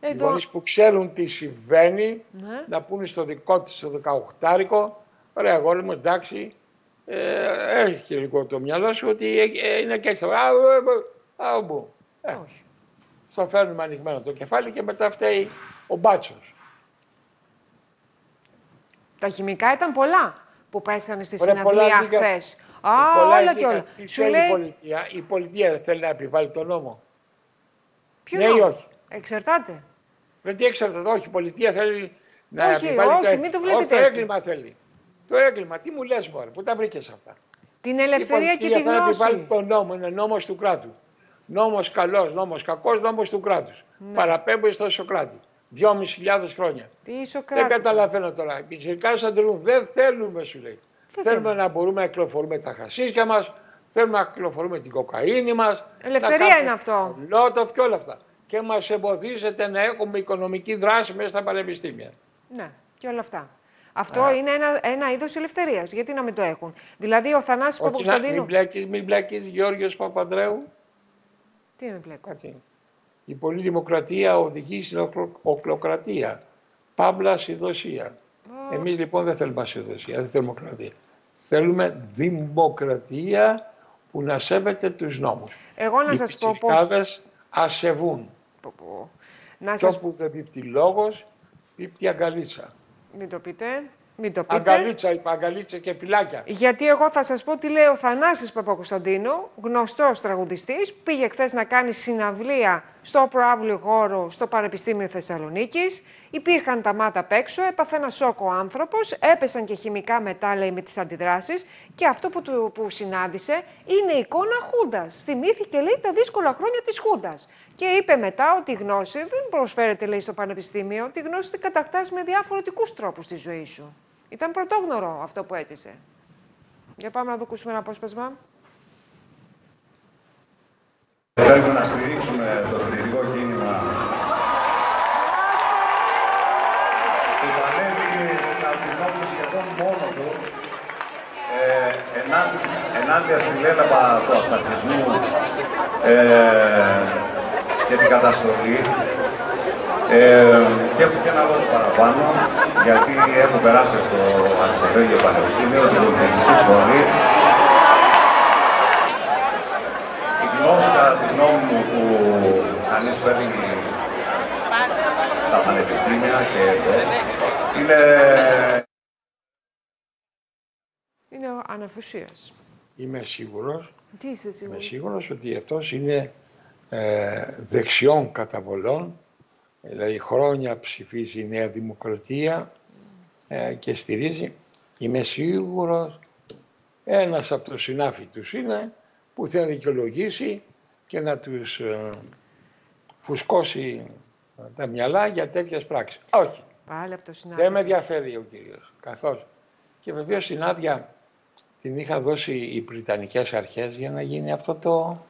Εδώ... Οι γονείς που ξέρουν τι συμβαίνει, ναι, να πούνε στο δικό τους το 18άρικο, ωραία αγόρι μου, εντάξει, έχει λίγο το μυαλό σου ότι είναι και έξω. Όχι. Το φέρνουμε ανοιγμένο το κεφάλι και μετά φταίει ο μπάτσος. Τα χημικά ήταν πολλά που πέσανε στη συναυλία χθες. Όλα και όλα. Σου λέει... η πολιτεία δεν θέλει να επιβάλλει τον νόμο. Ποιο ναι νόμο? Ή όχι. Εξαρτάται. Δεν τι εξαρτάται, όχι. Η πολιτεία θέλει να επιβάλλει τον νόμο. Όχι, μην το βλέπετε έτσι. Το έγκλημα θέλει. Το έγκλημα, τι μου λες μωρέ, πού τα βρήκες αυτά? Την ελευθερία και τη γνώση. Η πολιτεία θέλει να επιβάλλει τον νόμο, είναι νόμος του κράτου. Νόμος καλός, νόμος κακός, νόμος του κράτους. Ναι. Παραπέμπει στο Σοκράτη. 2.500 χρόνια. Τι Σοκράτη? Δεν καταλαβαίνω τώρα. Οι πιτσιρικάδες αντιλούν. Δεν θέλουμε, σου λέει. Θέλουμε να μπορούμε να κυκλοφορούμε τα χασίσια μας, θέλουμε να κυκλοφορούμε την κοκαίνη μας. Ελευθερία είναι αυτό. Λότοφ και όλα αυτά. Και μας εμποδίζεται να έχουμε οικονομική δράση μέσα στα πανεπιστήμια. Ναι, και όλα αυτά. Αυτό είναι ένα είδος ελευθερίας. Γιατί να μην το έχουν? Δηλαδή ο Θανάσης Παπακοσταντίνου. Μην μπλέκεις, Γιώργος Παπανδρέου. Η πολυδημοκρατία οδηγεί στην οκλοκρατία. Παύλα συνδοσία. Εμείς λοιπόν δεν θέλουμε συνδοσία, δεν θέλουμε οκλοκρατία. Θέλουμε δημοκρατία που να σέβεται τους νόμους. Εγώ να σας πω πως... Οι πιτσιρικάδες ασεβούν. Κι όπου δεν πίπτει λόγος, πίπτει αγκαλίτσα. Μην το πείτε... Αγκαλίτσα, είπα, αγκαλίτσα και φυλάκια. Γιατί εγώ θα σας πω τι λέει ο Θανάσης Παπακοσταντίνου, γνωστός τραγουδιστής, πήγε χθες να κάνει συναυλία στο προαύλιο χώρο στο Πανεπιστήμιο Θεσσαλονίκης. Υπήρχαν τα μάτα απ' έξω, έπαθε ένα σοκ ο άνθρωπος, έπεσαν και χημικά μετά, λέει, με τις αντιδράσεις. Και αυτό που συνάντησε είναι εικόνα Χούντας. Θυμήθηκε, λέει, τα δύσκολα χρόνια της Χούντας. Και είπε μετά ότι η γνώση δεν προσφέρεται, λέει, στο Πανεπιστήμιο, τη γνώση την κατακτάς με διαφορετικούς τρόπους στη ζωή σου. Ήταν πρωτόγνωρο αυτό που έτσισε. Για πάμε να δοκούσουμε ένα απόσπασμα. Θέλουμε να στηρίξουμε το φοιτητικό κίνημα που πανέβηκε από την όπλη σχεδόν μόνο του ενάντια στη λέλαπα του αυταρχισμού και την καταστολή. Και έχω και ένα λόγο παραπάνω, γιατί έχω περάσει από το Αριστοτέλειο Πανεπιστήμιο, την Πολιτιστική Σχολή. Η γνώση, κατά τη γνώμη μου, που κανείς παίρνει στα πανεπιστήμια και εδώ, είναι... Είναι αναφουσίας. Είμαι σίγουρος. Τι είσαι σίγουρος? Είμαι σίγουρος ότι αυτός είναι δεξιών καταβολών. Δηλαδή χρόνια ψηφίζει η Νέα Δημοκρατία και στηρίζει. Είμαι σίγουρος ένας από τους συνάφη τους είναι που θα δικαιολογήσει και να τους φουσκώσει τα μυαλά για τέτοιες πράξεις. Όχι. Πάλι από το συνάφη. Δεν με ενδιαφέρει ο κύριος καθόλου. Και βεβαίως την άδεια την είχαν δώσει οι Βρετανικές αρχές για να γίνει αυτό το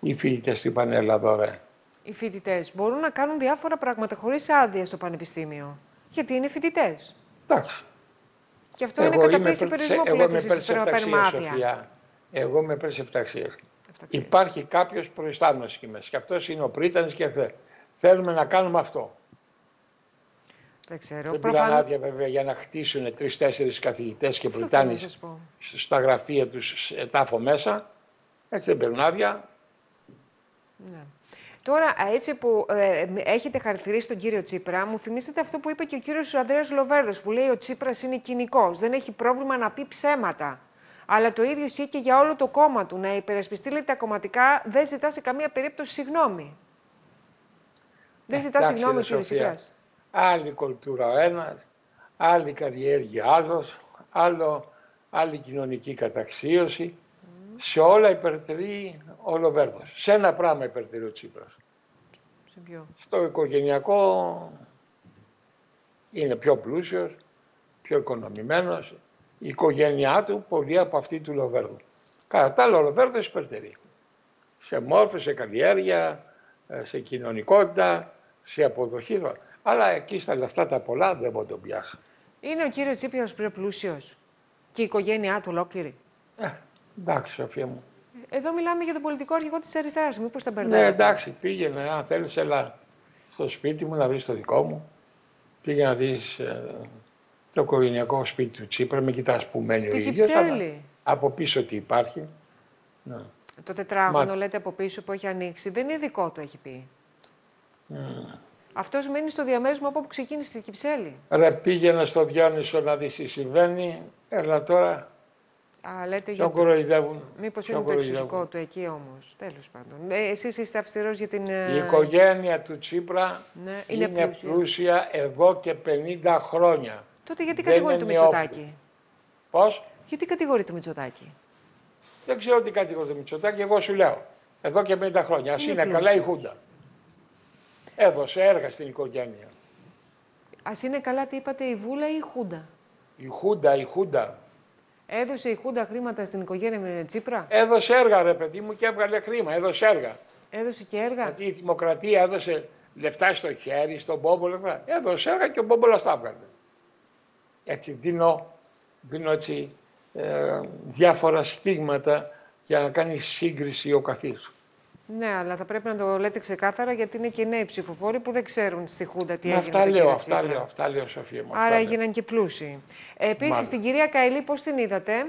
οι φοιτητές στην Πανελλαδώρα. Οι φοιτητές μπορούν να κάνουν διάφορα πράγματα χωρίς άδεια στο πανεπιστήμιο. Γιατί είναι φοιτητές. Εντάξει. Και αυτό είναι καταπίεση περιορισμό που λέτε εσείς πρέπει να παίρνουμε άδεια. Εγώ είμαι πέρσι εφταξίας. Υπάρχει κάποιος προϊστάμενος εκεί μέσα. Και αυτός είναι ο πρίτανης και θέλουμε να κάνουμε αυτό. Δεν ξέρω. Δεν πήραν άδεια βέβαια για να χτίσουν 3-4 καθηγητές και Βρυτάνης στα γραφεία τους τάφο μέσα. Έτσι δεν πήραν άδεια. Ναι. Τώρα, έτσι που έχετε χαρακτηρίσει τον κύριο Τσίπρα, μου θυμίσετε αυτό που είπε και ο κύριος Ανδρέας Λοβέρδος, που λέει ο Τσίπρας είναι κοινικός, δεν έχει πρόβλημα να πει ψέματα. Αλλά το ίδιο ισχύει και για όλο το κόμμα του. Να υπερασπιστεί λέει, τα κομματικά, δεν ζητά σε καμία περίπτωση συγγνώμη. Δεν ζητά συγγνώμη, κύριε Τσίπρας. Άλλη κουλτούρα ο ένας, άλλη καλλιέργεια άλλος, άλλη κοινωνική καταξίωση. Σε όλα υπερτερεί ο Λοβέρδος. Σε ένα πράγμα υπερτερεί ο Τσίπρας. Σε ποιο? Στο οικογενειακό είναι πιο πλούσιος, πιο οικονομημένος. Η οικογένειά του πολύ από αυτή του Λοβέρδου. Κατά τα άλλα ο Λοβέρδος υπερτερεί. Σε μόρφη, σε καλλιέργεια, σε κοινωνικότητα, σε αποδοχή. Αλλά εκεί στα λεφτά τα πολλά δεν μπορεί να τον πιάσει. Είναι ο κύριος Τσίπρας πιο πλούσιος και η οικογένειά του ολόκληρη. Εντάξει, Σοφία μου. Εδώ μιλάμε για τον πολιτικό αρχηγό της αριστεράς. Μήπως τα μπερδεύει. Ναι, εντάξει, πήγαινε. Αν θέλεις, έλα στο σπίτι μου να βρεις το δικό μου. Πήγαινε να δεις το οικογενειακό σπίτι του Τσίπρα. Με κοιτάς που μένει ο ίδιος. Από πίσω τι υπάρχει. Ναι. Το τετράγωνο, λέτε από πίσω που έχει ανοίξει, δεν είναι δικό του, έχει πει. Αυτός μένει στο διαμέρισμα από όπου ξεκίνησε στην Κυψέλη. Ρε πήγαινε στο Διόνυσο να δεις τι συμβαίνει. Έλα τώρα. Ποιον κοροϊδεύουν. Μήπως είναι το εξωτικό του εκεί όμως. Τέλος πάντων. Εσείς είστε αυστηρός για την... Η οικογένεια του Τσίπρα ναι, είναι πλούσια εδώ και 50 χρόνια. Τότε γιατί κατηγορεί το Μητσοτάκη. Πώς? Γιατί κατηγορεί το Μητσοτάκη. Δεν ξέρω τι κατηγορεί το Μητσοτάκη. Εγώ σου λέω. Εδώ και 50 χρόνια. Ας είναι καλά η Χούντα. Έδωσε έργα στην οικογένεια. Ας είναι καλά τι είπατε η Βούλα ή η Χούντα. Η Χούντα, η Χούντα. Έδωσε η Χούντα χρήματα στην οικογένεια με Τσίπρα. Έδωσε έργα, ρε παιδί μου, και έβγαλε χρήμα. Έδωσε έργα. Έδωσε και έργα. Γιατί η δημοκρατία έδωσε λεφτά στο χέρι, στον Πόμπολα. Έδωσε έργα και ο Πόμπολας τα έβγαλε. Έτσι δίνω έτσι, διάφορα στίγματα για να κάνει σύγκριση ο καθής. Ναι, αλλά θα πρέπει να το λέτε ξεκάθαρα γιατί είναι και νέοι ψηφοφόροι που δεν ξέρουν στη Χούντα τι έγινε. Αυτά λέω, Σοφία μου. Άρα έγιναν και πλούσιοι. Επίσης, την κυρία Καϊλή, πώς την είδατε,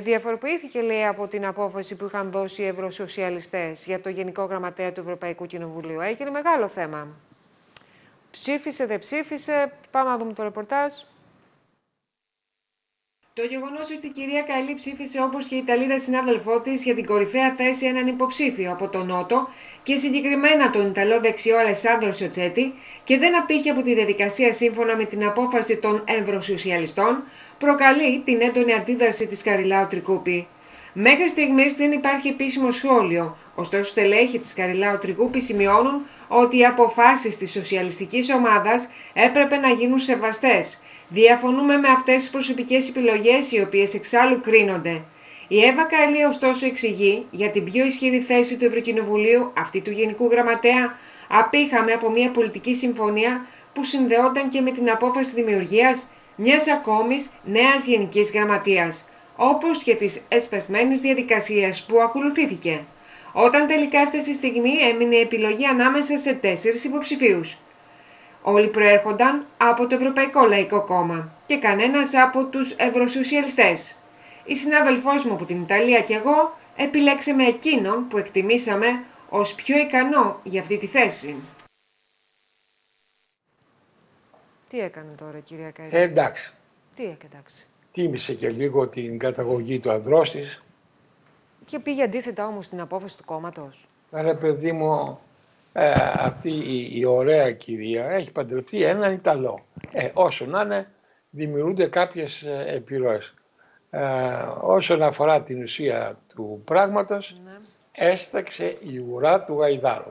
διαφοροποιήθηκε λέει από την απόφαση που είχαν δώσει οι ευρωσοσιαλιστές για το Γενικό Γραμματέα του Ευρωπαϊκού Κοινοβουλίου. Έγινε μεγάλο θέμα. Ψήφισε, δεν ψήφισε. Πάμε να δούμε το ρεπορτάζ. Το γεγονός ότι η κυρία Καϊλή ψήφισε όπως και η Ιταλίδα συνάδελφό της για την κορυφαία θέση έναν υποψήφιο από τον Νότο και συγκεκριμένα τον Ιταλό δεξιό Αλεσάντρο Σιοτσέτη και δεν απήχε από τη διαδικασία σύμφωνα με την απόφαση των Ευρωσοσιαλιστών προκαλεί την έντονη αντίδραση της Καριλάου-Τρικούπη. Μέχρι στιγμής δεν υπάρχει επίσημο σχόλιο, ωστόσο στελέχοι της Καριλάου-Τρικούπη σημειώνουν ότι οι αποφάσεις της σοσιαλιστικής ομάδας έπρεπε να γίνουν σεβαστές. Διαφωνούμε με αυτές τις προσωπικές επιλογές οι οποίες εξάλλου κρίνονται. Η Εύα Καϊλή ωστόσο εξηγεί για την πιο ισχυρή θέση του Ευρωκοινοβουλίου, αυτή του Γενικού Γραμματέα, απήχαμε από μια πολιτική συμφωνία που συνδεόταν και με την απόφαση δημιουργίας μιας ακόμης νέας Γενικής Γραμματείας, όπως και της εσπευμένης διαδικασίας που ακολουθήθηκε. Όταν τελικά έφτασε η στιγμή έμεινε η επιλογή ανάμεσα σε 4 υποψηφίους. Όλοι προέρχονταν από το Ευρωπαϊκό Λαϊκό Κόμμα και κανένας από τους Ευρωσοσιαλιστές. Η συνάδελφός μου από την Ιταλία και εγώ επιλέξαμε εκείνον που εκτιμήσαμε ως πιο ικανό για αυτή τη θέση. Τι έκανε τώρα κυρία Καϊλή. Εντάξει. Τι έκανε εντάξει. Τίμησε και λίγο την καταγωγή του ανδρός της. Και πήγε αντίθετα όμως στην απόφαση του κόμματος. Άρα παιδί μου... αυτή η ωραία κυρία έχει παντρευτεί έναν Ιταλό. Όσο να είναι δημιουργούνται κάποιες επιρροές. Όσον αφορά την ουσία του πράγματος ναι. Έσταξε η ουρά του Γαϊδάρου.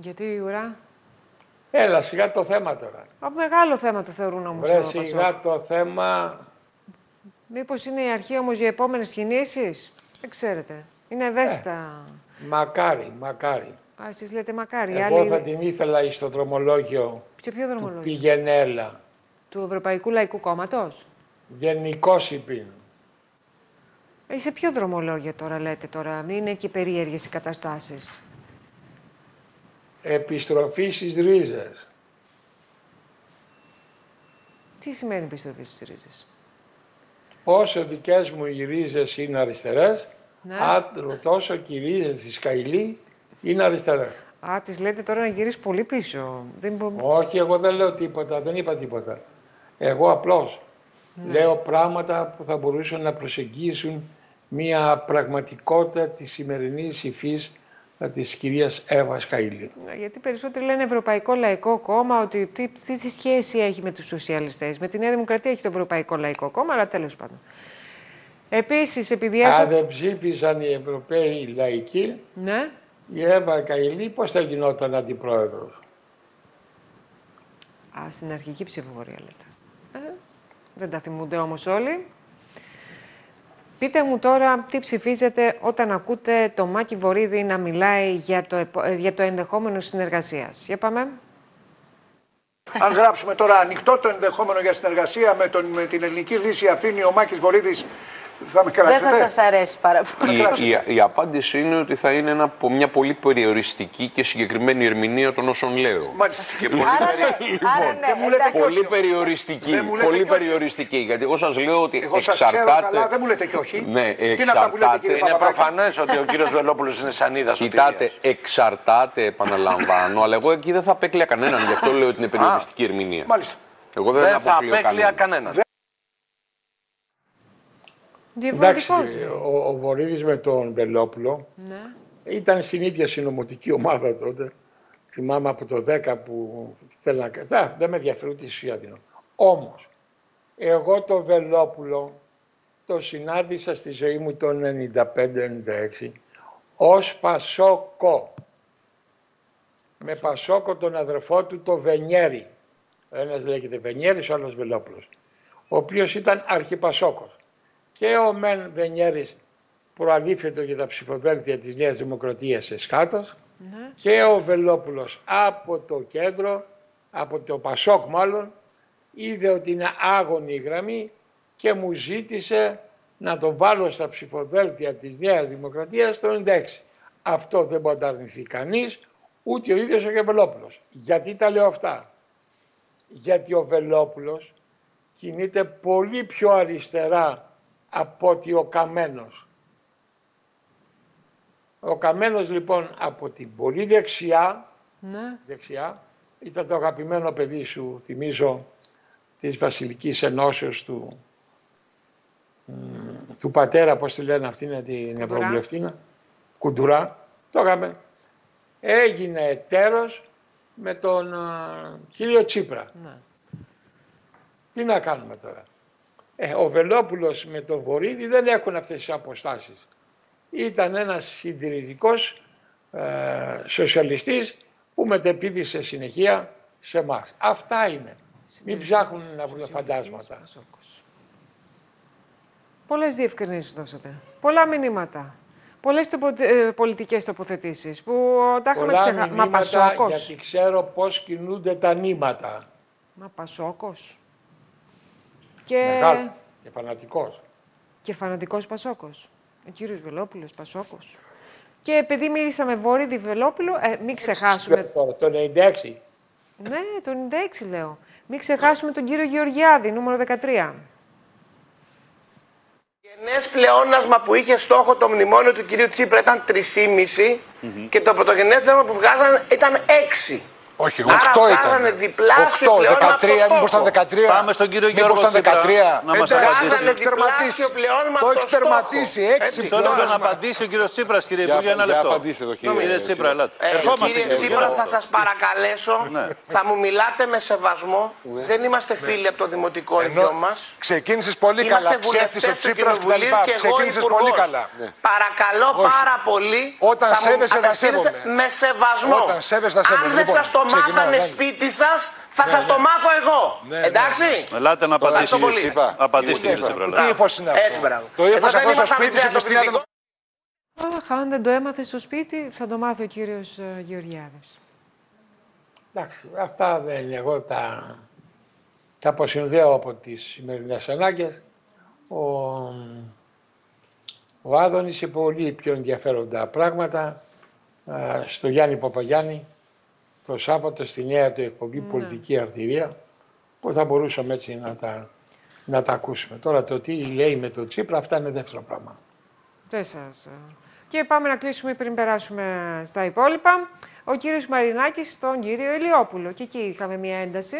Γιατί η ουρά? Έλα σιγά το θέμα τώρα. Από μεγάλο θέμα το θεωρούν όμως. Βρε σιγά το θέμα. Μήπως είναι η αρχή όμως για επόμενες κινήσεις. Δεν ξέρετε. Είναι ευαίσθητα. Μακάρι, μακάρι. Α, εσείς λέτε μακάρι. Εγώ θα την ήθελα στο δρομολόγιο, του Πηγενέλα. Του Ευρωπαϊκού Λαϊκού Κόμματος. Γενικός υπήν. Σε ποιο δρομολόγιο τώρα λέτε τώρα, μην είναι και περίεργες οι καταστάσεις. Επιστροφή στις ρίζες. Τι σημαίνει επιστροφή στις ρίζες? Όσο δικές μου οι ρίζες είναι αριστερές, ναι, τόσο και οι ρίζες της Καϊλή είναι αριστερές. Α, τις λέτε τώρα να γυρίσεις πολύ πίσω. Όχι, εγώ δεν λέω τίποτα, δεν είπα τίποτα. Εγώ απλώς λέω πράγματα που θα μπορούσαν να προσεγγίσουν μια πραγματικότητα της σημερινής υφής της κυρίας Εύας Καϊλή. Γιατί περισσότεροι λένε Ευρωπαϊκό Λαϊκό Κόμμα, ότι τι σχέση έχει με τους σοσιαλιστές. Με τη Νέα Δημοκρατία έχει το Ευρωπαϊκό Λαϊκό Κόμμα, αλλά τέλος πάντων. Επίσης, επειδή... Αν δεν ψήφισαν οι Ευρωπαίοι λαϊκοί, ναι, η Εύα Καϊλή πώς θα γινόταν αντιπρόεδρος? Α, στην αρχική ψηφοφορία λέτε. Δεν τα θυμούνται όμως όλοι. Πείτε μου τώρα τι ψηφίζετε όταν ακούτε το Μάκη Βορίδη να μιλάει για το ενδεχόμενο συνεργασίας. Για πάμε. Αν γράψουμε τώρα ανοιχτό το ενδεχόμενο για συνεργασία με την ελληνική λύση, αφήνει ο Μάκης Βορίδης, θα με καρατζηθεί. Δεν θα σας αρέσει πάρα πολύ. Η απάντηση είναι ότι θα είναι μια πολύ περιοριστική και συγκεκριμένη ερμηνεία των όσων λέω. Και πολύ, πολύ περιοριστική. Γιατί εγώ σας λέω ότι εξαρτάται. Δεν μου λέτε και όχι. Ναι, εξαρτάται. Είναι προφανές ότι ο κύριος Βελόπουλος είναι σανίδα. Κοιτάτε, εξαρτάται, επαναλαμβάνω, αλλά εγώ εκεί δεν θα απέκλεια κανέναν. Γι' αυτό λέω ότι είναι περιοριστική ερμηνεία. Εγώ δεν θα απέκλεια κανέναν. Εντάξει, ο Βορίδης με τον Βελόπουλο, ναι, ήταν στην ίδια συνωμοτική ομάδα τότε. Θυμάμαι από το 10 που θέλω να κρατάω. Δεν με ενδιαφέρει ούτε η Σουσιαδίνο. Όμως, εγώ τον Βελόπουλο το συνάντησα στη ζωή μου το 95-96 ως Πασόκο. Με Πασόκο τον αδερφό του, το Βενιέρη. Ένας λέγεται Βενιέρης, ο άλλος Βελόπουλος. Ο οποίος ήταν αρχιπασόκος. Και ο Μεν Βενιέρης προανήφετο για τα ψηφοδέλτια της Νέας Δημοκρατίας σε σκάτος, ναι, και ο Βελόπουλος από το κέντρο, από το Πασόκ μάλλον, είδε ότι είναι άγωνη η γραμμή και μου ζήτησε να τον βάλω στα ψηφοδέλτια της Νέας Δημοκρατίας το 96. Αυτό δεν μπορεί να αρνηθεί κανείς, ούτε ο ίδιος ο Βελόπουλος. Γιατί τα λέω αυτά? Γιατί ο Βελόπουλος κινείται πολύ πιο αριστερά από ότι ο Καμένος. Ο Καμένος λοιπόν από την πολύ δεξιά, ναι, δεξιά, ήταν το αγαπημένο παιδί σου, θυμίζω, της Βασιλικής Ενώσεως του πατέρα, πώς τη λένε αυτήν την Ευρωβουλευτήνα, Κουντουρά, το αγαπημένο. Έγινε εταίρος με τον κύριο Τσίπρα. Ναι. Τι να κάνουμε τώρα? Ο Βελόπουλος με τον Βορίδη δεν έχουν αυτές τις αποστάσεις. Ήταν ένας συντηρητικός σοσιαλιστής που μετεπίδησε συνεχεία σε εμάς. Αυτά είναι. Μην ψάχνουν να βρουν φαντάσματα. Πολλές διευκρινήσεις δώσατε. Πολλά μηνύματα. Πολλές πολιτικές τοποθετήσεις που τα είχαμε ξεχάσει. Μα Πασόκος. Γιατί ξέρω πώς κινούνται τα νήματα. Μα Πασόκος. Μεγάλο και φανατικός. Και φανατικός Πασόκος. Ο κύριος Βελόπουλος Πασόκος. Και επειδή μίλησαμε Βορίδη Βελόπουλο, μην ξεχάσουμε... Το 96. Ναι, το 96 λέω. Μην ξεχάσουμε τον κύριο Γεωργιάδη, νούμερο 13. Γενές πλεόνασμα που είχε στόχο το μνημόνιο του κυρίου Τσίπρα ήταν 3,5 και το πρωτογενές πλεόνασμα που βγάζανε ήταν 6. Όχι, 8 ήταν. Διπλάσιο 8, 13, μήπως ήταν 13. Πάμε στον κύριο Γιώργο Τζαμπέτα να μας απαντήσει. Το έχει τερματίσει, 6. Θέλω να απαντήσει ο κύριος Τσίπρας, κύριε Υπουργέ, ένα λεπτό. Κύριε Τσίπρα, ελάτε. Κύριε Τσίπρα, θα σας παρακαλέσω, θα μου μιλάτε με σεβασμό. Δεν είμαστε φίλοι από το δημοτικό ίδιο μας. Ξεκίνησες πολύ καλά. Ψέφτησε ο Τσίπρας και εγώ υπουργός. Παρακαλώ πάρα πολύ. Όταν σέβεσαι, θα σέβομαι. Με σεβασμό. Αν δεν σας το μάθανε σπίτι σας, θα σας το μάθω εγώ. Ναι, εντάξει. Ναι. Ελάτε να απαντήσει κύριε Τσίπρα. Απαντήστε κύριε Τσίπρα. Τι ύφος είναι αυτό? Έτσι, μπράβο. Το ύφος αυτό στο σπίτι σου το σπιτικό. Αχ, αν δεν το έμαθε στο σπίτι, θα το μάθει ο κύριος Γεωργιάδης. Εντάξει, αυτά δεν εγώ τα αποσυνδέω από τις σημερινές ανάγκες. Ο Άδωνης είχε πολύ πιο ενδιαφέροντα πράγματα στο Γιάννη Παπαγιάννη. Το Σάββατο στη νέα του εκπομπή, ναι, Πολιτική Αρτηρία, που θα μπορούσαμε έτσι να τα ακούσουμε. Τώρα το τι λέει με το Τσίπρα, αυτά είναι δεύτερο πράγμα. Και πάμε να κλείσουμε πριν περάσουμε στα υπόλοιπα. Ο κύριος Μαρινάκης στον κύριο Ηλιόπουλο. Και εκεί είχαμε μια ένταση.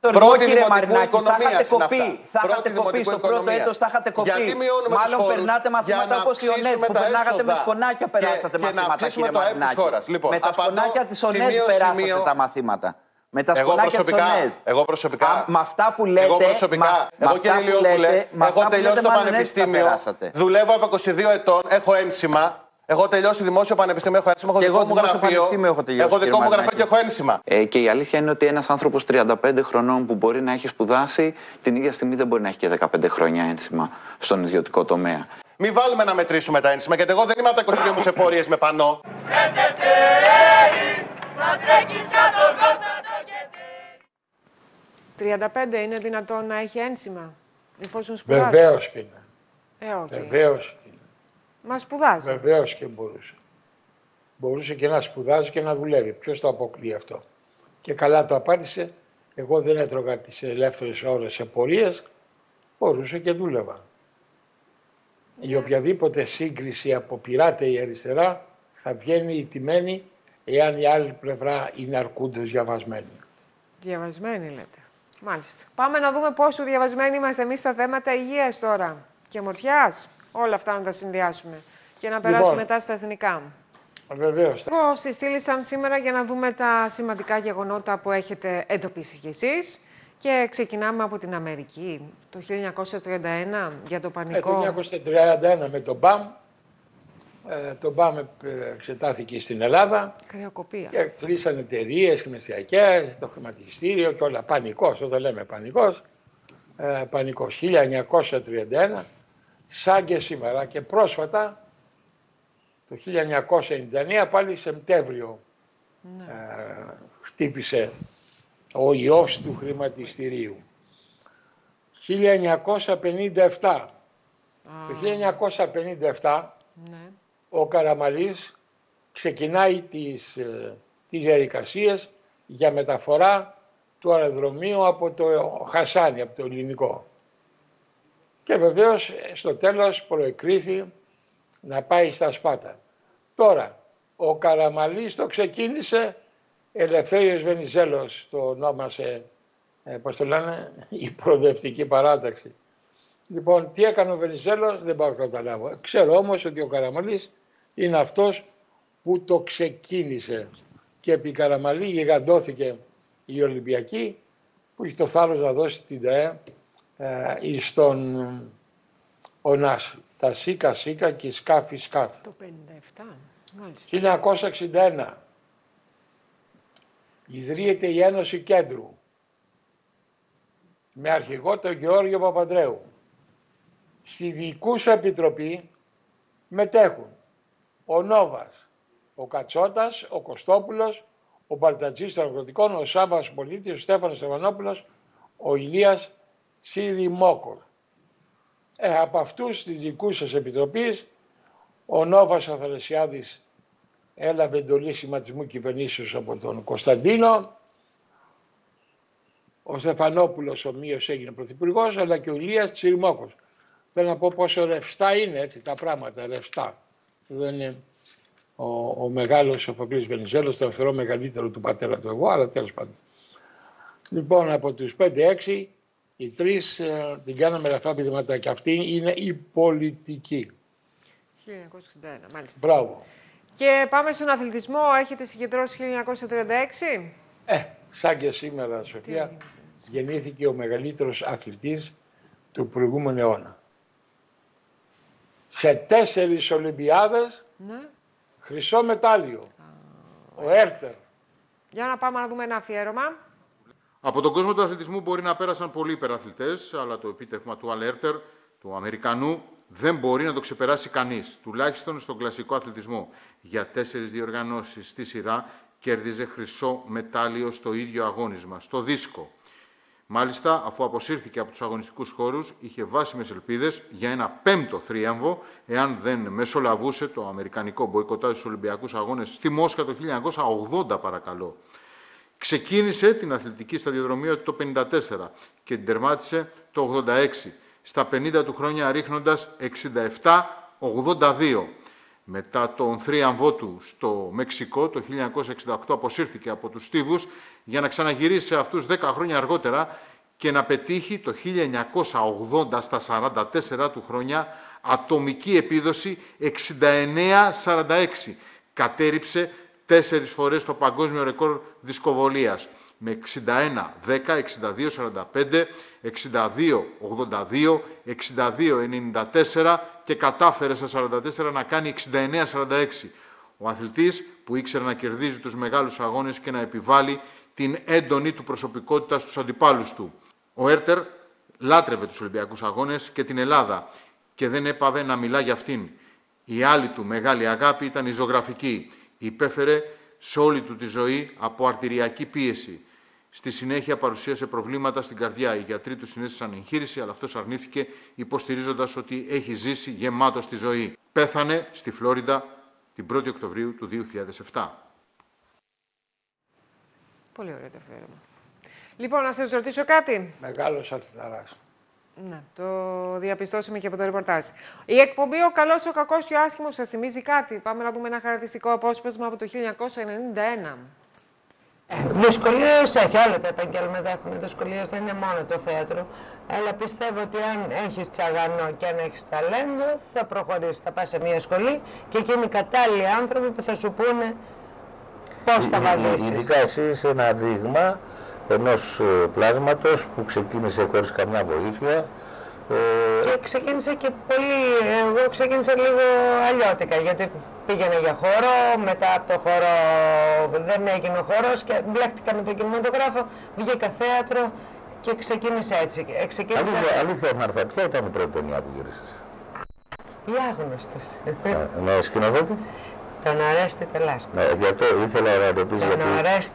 Πρώτη κύριε Μαρινάκη, θα είχατε κοπεί στο πρώτο έτος, θα είχατε κοπεί. Μάλλον περνάτε μαθήματα όπως η ΟΝΕΤ που περνάγατε με σκονάκια, περάσατε μαθήματα κύριε Μαρινάκη. Με τα σκονάκια της ΟΝΕΤ περάσατε τα μαθήματα. Με τα σκονάκια της ΟΝΕΤ. Εγώ προσωπικά, με αυτά που λέτε, εγώ τελειώσει το πανεπιστήμιο, δουλεύω από 22 ετών, έχω ένσημα. Εγώ τελειώσει δημόσιο πανεπιστήμιο, έχω ένσημα. Έχω δικό μου γραφείο και έχω ένσημα. Και η αλήθεια είναι ότι ένας άνθρωπος 35 χρονών που μπορεί να έχει σπουδάσει, την ίδια στιγμή δεν μπορεί να έχει και 15 χρόνια ένσημα στον ιδιωτικό τομέα. Μην βάλουμε να μετρήσουμε τα ένσημα, γιατί εγώ δεν είμαι από τα 22 μου σε πορείες με πανό. Ρετεφέρι, 35 είναι δυνατόν να έχει ένσημα, εφόσον σπουδάζει? Βεβαίως είναι. Βεβαίως. Μα σπουδάζει. Βεβαίως και μπορούσε. Μπορούσε και να σπουδάζει και να δουλεύει. Ποιος το αποκλεί αυτό? Και καλά το απάντησε. Εγώ δεν έτρωγα τις ελεύθερες ώρες σε πορείες. Μπορούσε και δούλευα. Η οποιαδήποτε σύγκριση αποπειράται η αριστερά θα βγαίνει ηττημένη εάν η άλλη πλευρά είναι αρκούντως διαβασμένη. Διαβασμένη λέτε. Μάλιστα. Πάμε να δούμε πόσο διαβασμένοι είμαστε εμείς στα θέματα υγείας τώρα και ομορφιάς. Όλα αυτά να τα συνδυάσουμε και να περάσουμε μετά στα εθνικά. Βεβαίως. Εγώ συστήλησαν σήμερα για να δούμε τα σημαντικά γεγονότα που έχετε εντοπίσει κι εσείς. Και ξεκινάμε από την Αμερική. Το 1931 για το πανικό... Το 1931 με τον ΠΑΜ. Το ΠΑΜ εξετάθηκε στην Ελλάδα. Χρεοκοπία. Και κλείσαν εταιρείες, χρηματιστηριακές, το χρηματιστήριο και όλα. Πανικός, όταν λέμε πανικός. Πανικός 1931. Σαν και σήμερα και πρόσφατα, το 1999, πάλι Σεπτέμβριο, χτύπησε ο ιός του χρηματιστηρίου. 1957, το 1957 ο Καραμαλής ξεκινάει τις διαδικασίες για μεταφορά του αεροδρομίου από το Χασάνι, από το ελληνικό. Και βεβαίως στο τέλος προεκρίθη να πάει στα Σπάτα. Τώρα, ο Καραμαλής το ξεκίνησε, Ελευθέριος Βενιζέλος το ονόμασε, πώς το λένε, η προοδευτική παράταξη. Λοιπόν, τι έκανε ο Βενιζέλος δεν πάω να καταλάβω. Ξέρω όμως ότι ο Καραμαλής είναι αυτός που το ξεκίνησε. Και επί Καραμαλή γιγαντώθηκε η Ολυμπιακή που είχε το θάρρος να δώσει την ΤΑΕ στον Ωνάση, τα σίκα σίκα και σκάφη σκάφη. Το 57, μάλιστα. 1961 ιδρύεται η Ένωση Κέντρου με αρχηγό τον Γεώργιο Παπανδρέου. Στη διοικούσα επιτροπή μετέχουν ο Νόβας, ο Κατσότας, ο Κωστόπουλος, ο Παλτατζής των Αγροτικών, ο Σάμπας Πολίτης, ο Στέφανος Στεφανόπουλος, ο Ηλίας Τσίδη Μόκορ. Από αυτούς της δικούσας επιτροπής, ο Νόβας Αθανασιάδης έλαβε εντολή σχηματισμού κυβερνήσεως από τον Κωνσταντίνο. Ο Στεφανόπουλος ομοίως έγινε πρωθυπουργός, αλλά και ο Ηλίας Τσίδη Μόκορ. Θέλω να πω πόσο ρευστά είναι έτσι τα πράγματα, ρευστά. Δεν είναι ο μεγάλος Σοφοκλής Βενιζέλος, τον θεωρώ μεγαλύτερο του πατέρα του εγώ, αλλά τέλος πάντων. Λοιπόν, από τους 5-6... οι τρεις την κάναμε ελαφρά πηδηματά και αυτή είναι η πολιτική. 1961, μάλιστα. Μπράβο. Και πάμε στον αθλητισμό. Έχετε συγκεντρώσει 1936. Σαν και σήμερα, Σοφία, γεννήθηκε ο μεγαλύτερος αθλητής του προηγούμενου αιώνα. Σε 4 Ολυμπιάδες, χρυσό μετάλλιο. Ο Έρτερ. Για να πάμε να δούμε ένα αφιέρωμα. Από τον κόσμο του αθλητισμού μπορεί να πέρασαν πολλοί υπεραθλητές, αλλά το επίτευγμα του Αλ Έρτερ, του Αμερικανού, δεν μπορεί να το ξεπεράσει κανείς, τουλάχιστον στον κλασικό αθλητισμό. Για 4 διοργανώσεις στη σειρά κέρδιζε χρυσό μετάλλιο στο ίδιο αγώνισμα, στο δίσκο. Μάλιστα, αφού αποσύρθηκε από τους αγωνιστικούς χώρους, είχε βάσιμες ελπίδες για ένα 5ο θρίαμβο, εάν δεν μεσολαβούσε το αμερικανικό μποϊκοτάζ στους Ολυμπιακούς Αγώνες στη Μόσχα το 1980, παρακαλώ. Ξεκίνησε την αθλητική σταδιοδρομία του το 1954 και την τερμάτισε το 1986, στα 50 του χρόνια ρίχνοντας 67-82. Μετά τον θρίαμβό του στο Μεξικό το 1968 αποσύρθηκε από τους στίβους για να ξαναγυρίσει σε αυτούς 10 χρόνια αργότερα και να πετύχει το 1980 στα 44 του χρόνια ατομική επίδοση 69-46. Κατέρριψε 4 φορές το παγκόσμιο ρεκόρ δισκοβολίας με 61-10, 62-45, 62-82, 62-94 και κατάφερε στα 44 να κάνει 69-46. Ο αθλητής που ήξερε να κερδίζει τους μεγάλους αγώνες και να επιβάλλει την έντονη του προσωπικότητα στους αντιπάλους του. Ο Έρτερ λάτρευε τους Ολυμπιακούς Αγώνες και την Ελλάδα και δεν έπαβε να μιλά για αυτήν. Η άλλη του μεγάλη αγάπη ήταν η ζωγραφική. Υπέφερε σε όλη του τη ζωή από αρτηριακή πίεση. Στη συνέχεια παρουσίασε προβλήματα στην καρδιά. Οι γιατροί του συνέστησαν εγχείρηση, αλλά αυτός αρνήθηκε, υποστηρίζοντας ότι έχει ζήσει γεμάτος τη ζωή. Πέθανε στη Φλόριντα την 1η Οκτωβρίου του 2007. Πολύ ωραίο το αφιέρωμα. Λοιπόν, να σας ρωτήσω κάτι. Μεγάλος αθληταράς. Ναι, το διαπιστώσαμε και από το ρεπορτάζ. Η εκπομπή «Ο καλός, ο κακός και ο άσχημος» σας θυμίζει κάτι? Πάμε να δούμε ένα χαρακτηριστικό απόσπασμα από το 1991. Δυσκολίες έχει, όλα τα επαγγέλματα έχουν δυσκολίες, δεν είναι μόνο το θέατρο. Αλλά πιστεύω ότι αν έχεις τσαγανό και αν έχεις ταλέντο, θα προχωρήσεις, θα πας σε μια σχολή και εκεί είναι οι κατάλληλοι άνθρωποι που θα σου πούνε πώς θα βαδίσεις. Ειδικά εσύ είσαι ένα δείγμα ενός πλάσματος που ξεκίνησε χωρίς καμιά βοήθεια. Και ξεκίνησε και πολύ, εγώ ξεκίνησα λίγο αλλιώτικα, γιατί πήγαινε για χώρο, μετά από το χώρο δεν έγινε ο χώρος και μπλέχτηκα με τον κινηματογράφο, βγήκα θέατρο και ξεκίνησα έτσι. Αλήθεια, Μάρθα, ποια ήταν η πρώτη ταινία που γύρισες? Η άγνωστος. Με σκηνοθέτη? Τον Αρέστη Τελάσκο. Γι' αυτό ήθελα να το πεις, γιατί...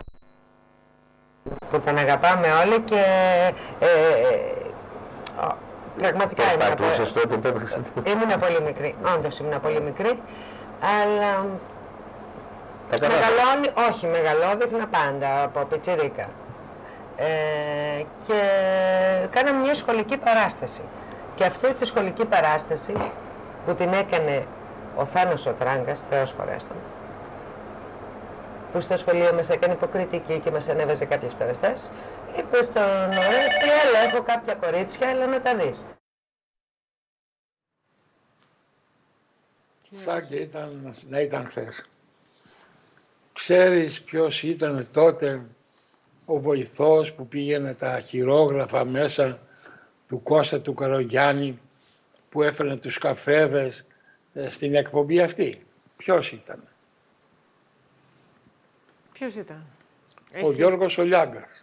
που τον αγαπάμε όλοι και πραγματικά ήμουν πολύ μικρή, όντως ήμουν πολύ μικρή, αλλά μεγαλώνει, όχι μεγαλώδυφνα πάντα από πιτσιρίκα και κάναμε μια σχολική παράσταση και αυτή τη σχολική παράσταση που την έκανε ο Θάνος ο Τράγκας, Θεός χωρέστον, που στο σχολείο μας έκανε υποκριτική και μας ανέβαζε κάποιες παραστάσεις, είπε στον Ορέστη, έλα, έχω κάποια κορίτσια, έλα να τα δεις. Σαν και ήταν, να ήταν χθες. Ξέρεις ποιος ήταν τότε ο βοηθός που πήγαινε τα χειρόγραφα μέσα του Κώστα του Καραγιάννη, που έφερνε τους καφέδες στην εκπομπή αυτή? Ποιος ήταν? Ποιος ήταν? Ο Γιώργος ο Λιάγκας.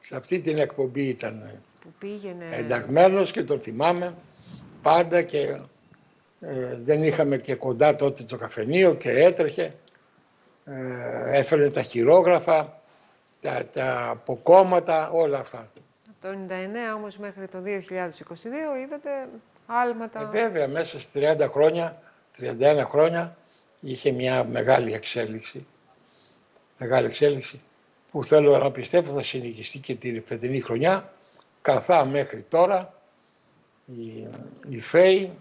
Σε αυτή την εκπομπή ήταν ενταγμένος και τον θυμάμαι πάντα και δεν είχαμε και κοντά τότε το καφενείο και έτρεχε, έφερε τα χειρόγραφα, τα αποκόμματα, όλα αυτά. Από το 1999 όμως μέχρι το 2022 είδατε άλματα. Βέβαια, μέσα στις 30 χρόνια, 31 χρόνια, είχε μια μεγάλη εξέλιξη, που θέλω να πιστεύω θα συνεχιστεί και την φετινή χρονιά. Καθά μέχρι τώρα η ΦΕΗ.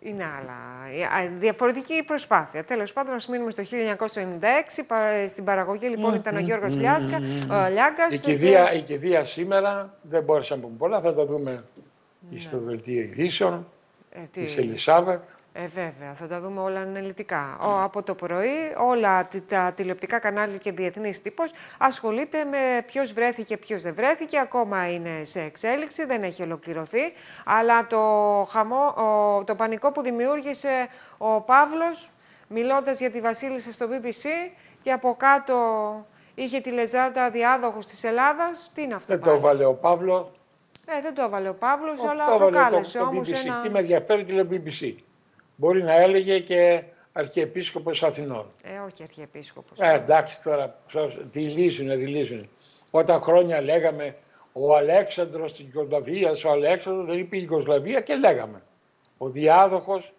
Είναι άλλα. Διαφορετική προσπάθεια. Τέλος πάντων, ας μείνουμε στο 1996. Στην παραγωγή λοιπόν ήταν ο Γιώργος Λιάγκας. Η κηδεία σήμερα δεν μπόρεσα να πούμε πολλά. Θα τα δούμε στο δελτίο ειδήσεων της Ελισάβετ. Βέβαια, θα τα δούμε όλα αναλυτικά. Από το πρωί, όλα τα τηλεοπτικά κανάλια και διεθνής τύπος ασχολείται με ποιος βρέθηκε, ποιος δεν βρέθηκε. Ακόμα είναι σε εξέλιξη, δεν έχει ολοκληρωθεί. Αλλά το πανικό που δημιούργησε ο Παύλος, μιλώντας για τη Βασίλισσα στο BBC, και από κάτω είχε τη Λεζάντα διάδοχος της Ελλάδας. Τι είναι αυτό? Δεν το έβαλε ο Παύλος. Δεν το έβαλε ο Παύλος, αλλά το κάλεσε. Τι με ενδιαφέρει τη BBC. Μπορεί να έλεγε και Αρχιεπίσκοπος Αθηνών. Όχι Αρχιεπίσκοπος. Εντάξει τώρα, δηλίζουνε. Όταν χρόνια λέγαμε ο Αλέξανδρος της Ιουγκοσλαβίας, ο Αλέξανδρος, δεν υπήρχε Ιουγκοσλαβία και λέγαμε. Ο διάδοχος,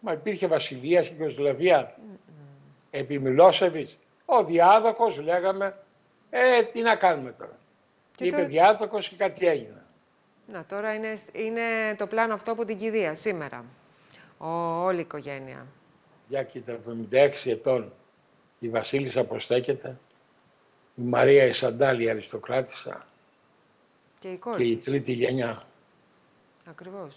μα υπήρχε βασιλεία στην Ιουγκοσλαβία. επί Μιλόσεβιτς, ο διάδοχος, λέγαμε, τι να κάνουμε τώρα. Και είπε τώρα... διάδοχος και κάτι έγινε. Να, τώρα είναι το πλάνο αυτό από την κηδεία σήμερα, όλη η οικογένεια. Για κοίτα, 76 ετών η Βασίλισσα προστέκεται, η Μαρία η Σαντάλη η αριστοκράτισσα και η, τρίτη γενιά. Ακριβώς.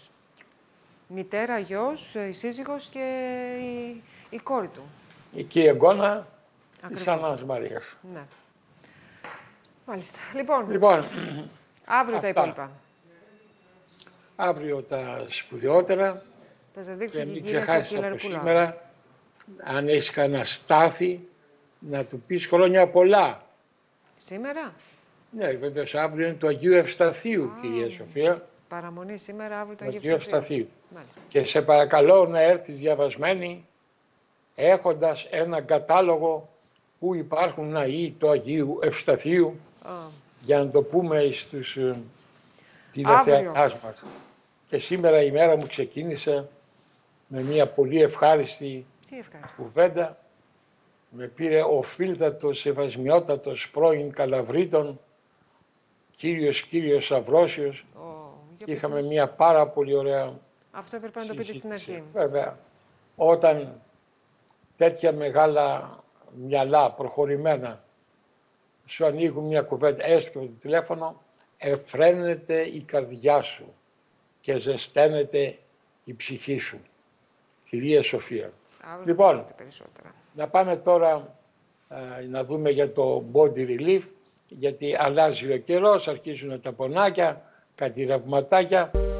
Μητέρα, γιος, η σύζυγος και η κόρη του. Και η εγγόνα της Ανάς Μαρίας. Ναι. Μάλιστα. Λοιπόν, αύριο αυτά. Τα υπόλοιπα. Αύριο τα σπουδαιότερα. Θα σας δείξω και μην ξεχάσεις από σήμερα, αν έχεις κανένα στάθη, να του πεις χρόνια πολλά. Σήμερα. Ναι, βέβαιως αύριο είναι το Αγίου Ευσταθίου, κυρία Σοφία. Παραμονή σήμερα, αύριο το Αγίου Ευσταθίου. Και σε παρακαλώ να έρθεις διαβασμένη, έχοντας ένα κατάλογο που υπάρχουν ναοί του Αγίου Ευσταθίου, για να το πούμε στους τηλεθεατάς μας. Και σήμερα η μέρα μου ξεκίνησε με μια πολύ ευχάριστη κουβέντα. Με πήρε ο φίλτατος, σεβασμιότατος πρώην Καλαβρίτων, κύριος Αυρόσιος, και είχαμε μια πάρα πολύ ωραία... Αυτό έπρεπε να το πείτε στην αρχή. Βέβαια, όταν τέτοια μεγάλα μυαλά προχωρημένα σου ανοίγουν μια κουβέντα, έστω από το τηλέφωνο, εφραίνεται η καρδιά σου και ζεσταίνεται η ψυχή σου. Κυρία Σοφία. Άρα, λοιπόν, να πάμε τώρα να δούμε για το body relief, γιατί αλλάζει ο καιρός, αρχίζουν τα πονάκια, κάτι ρευματάκια.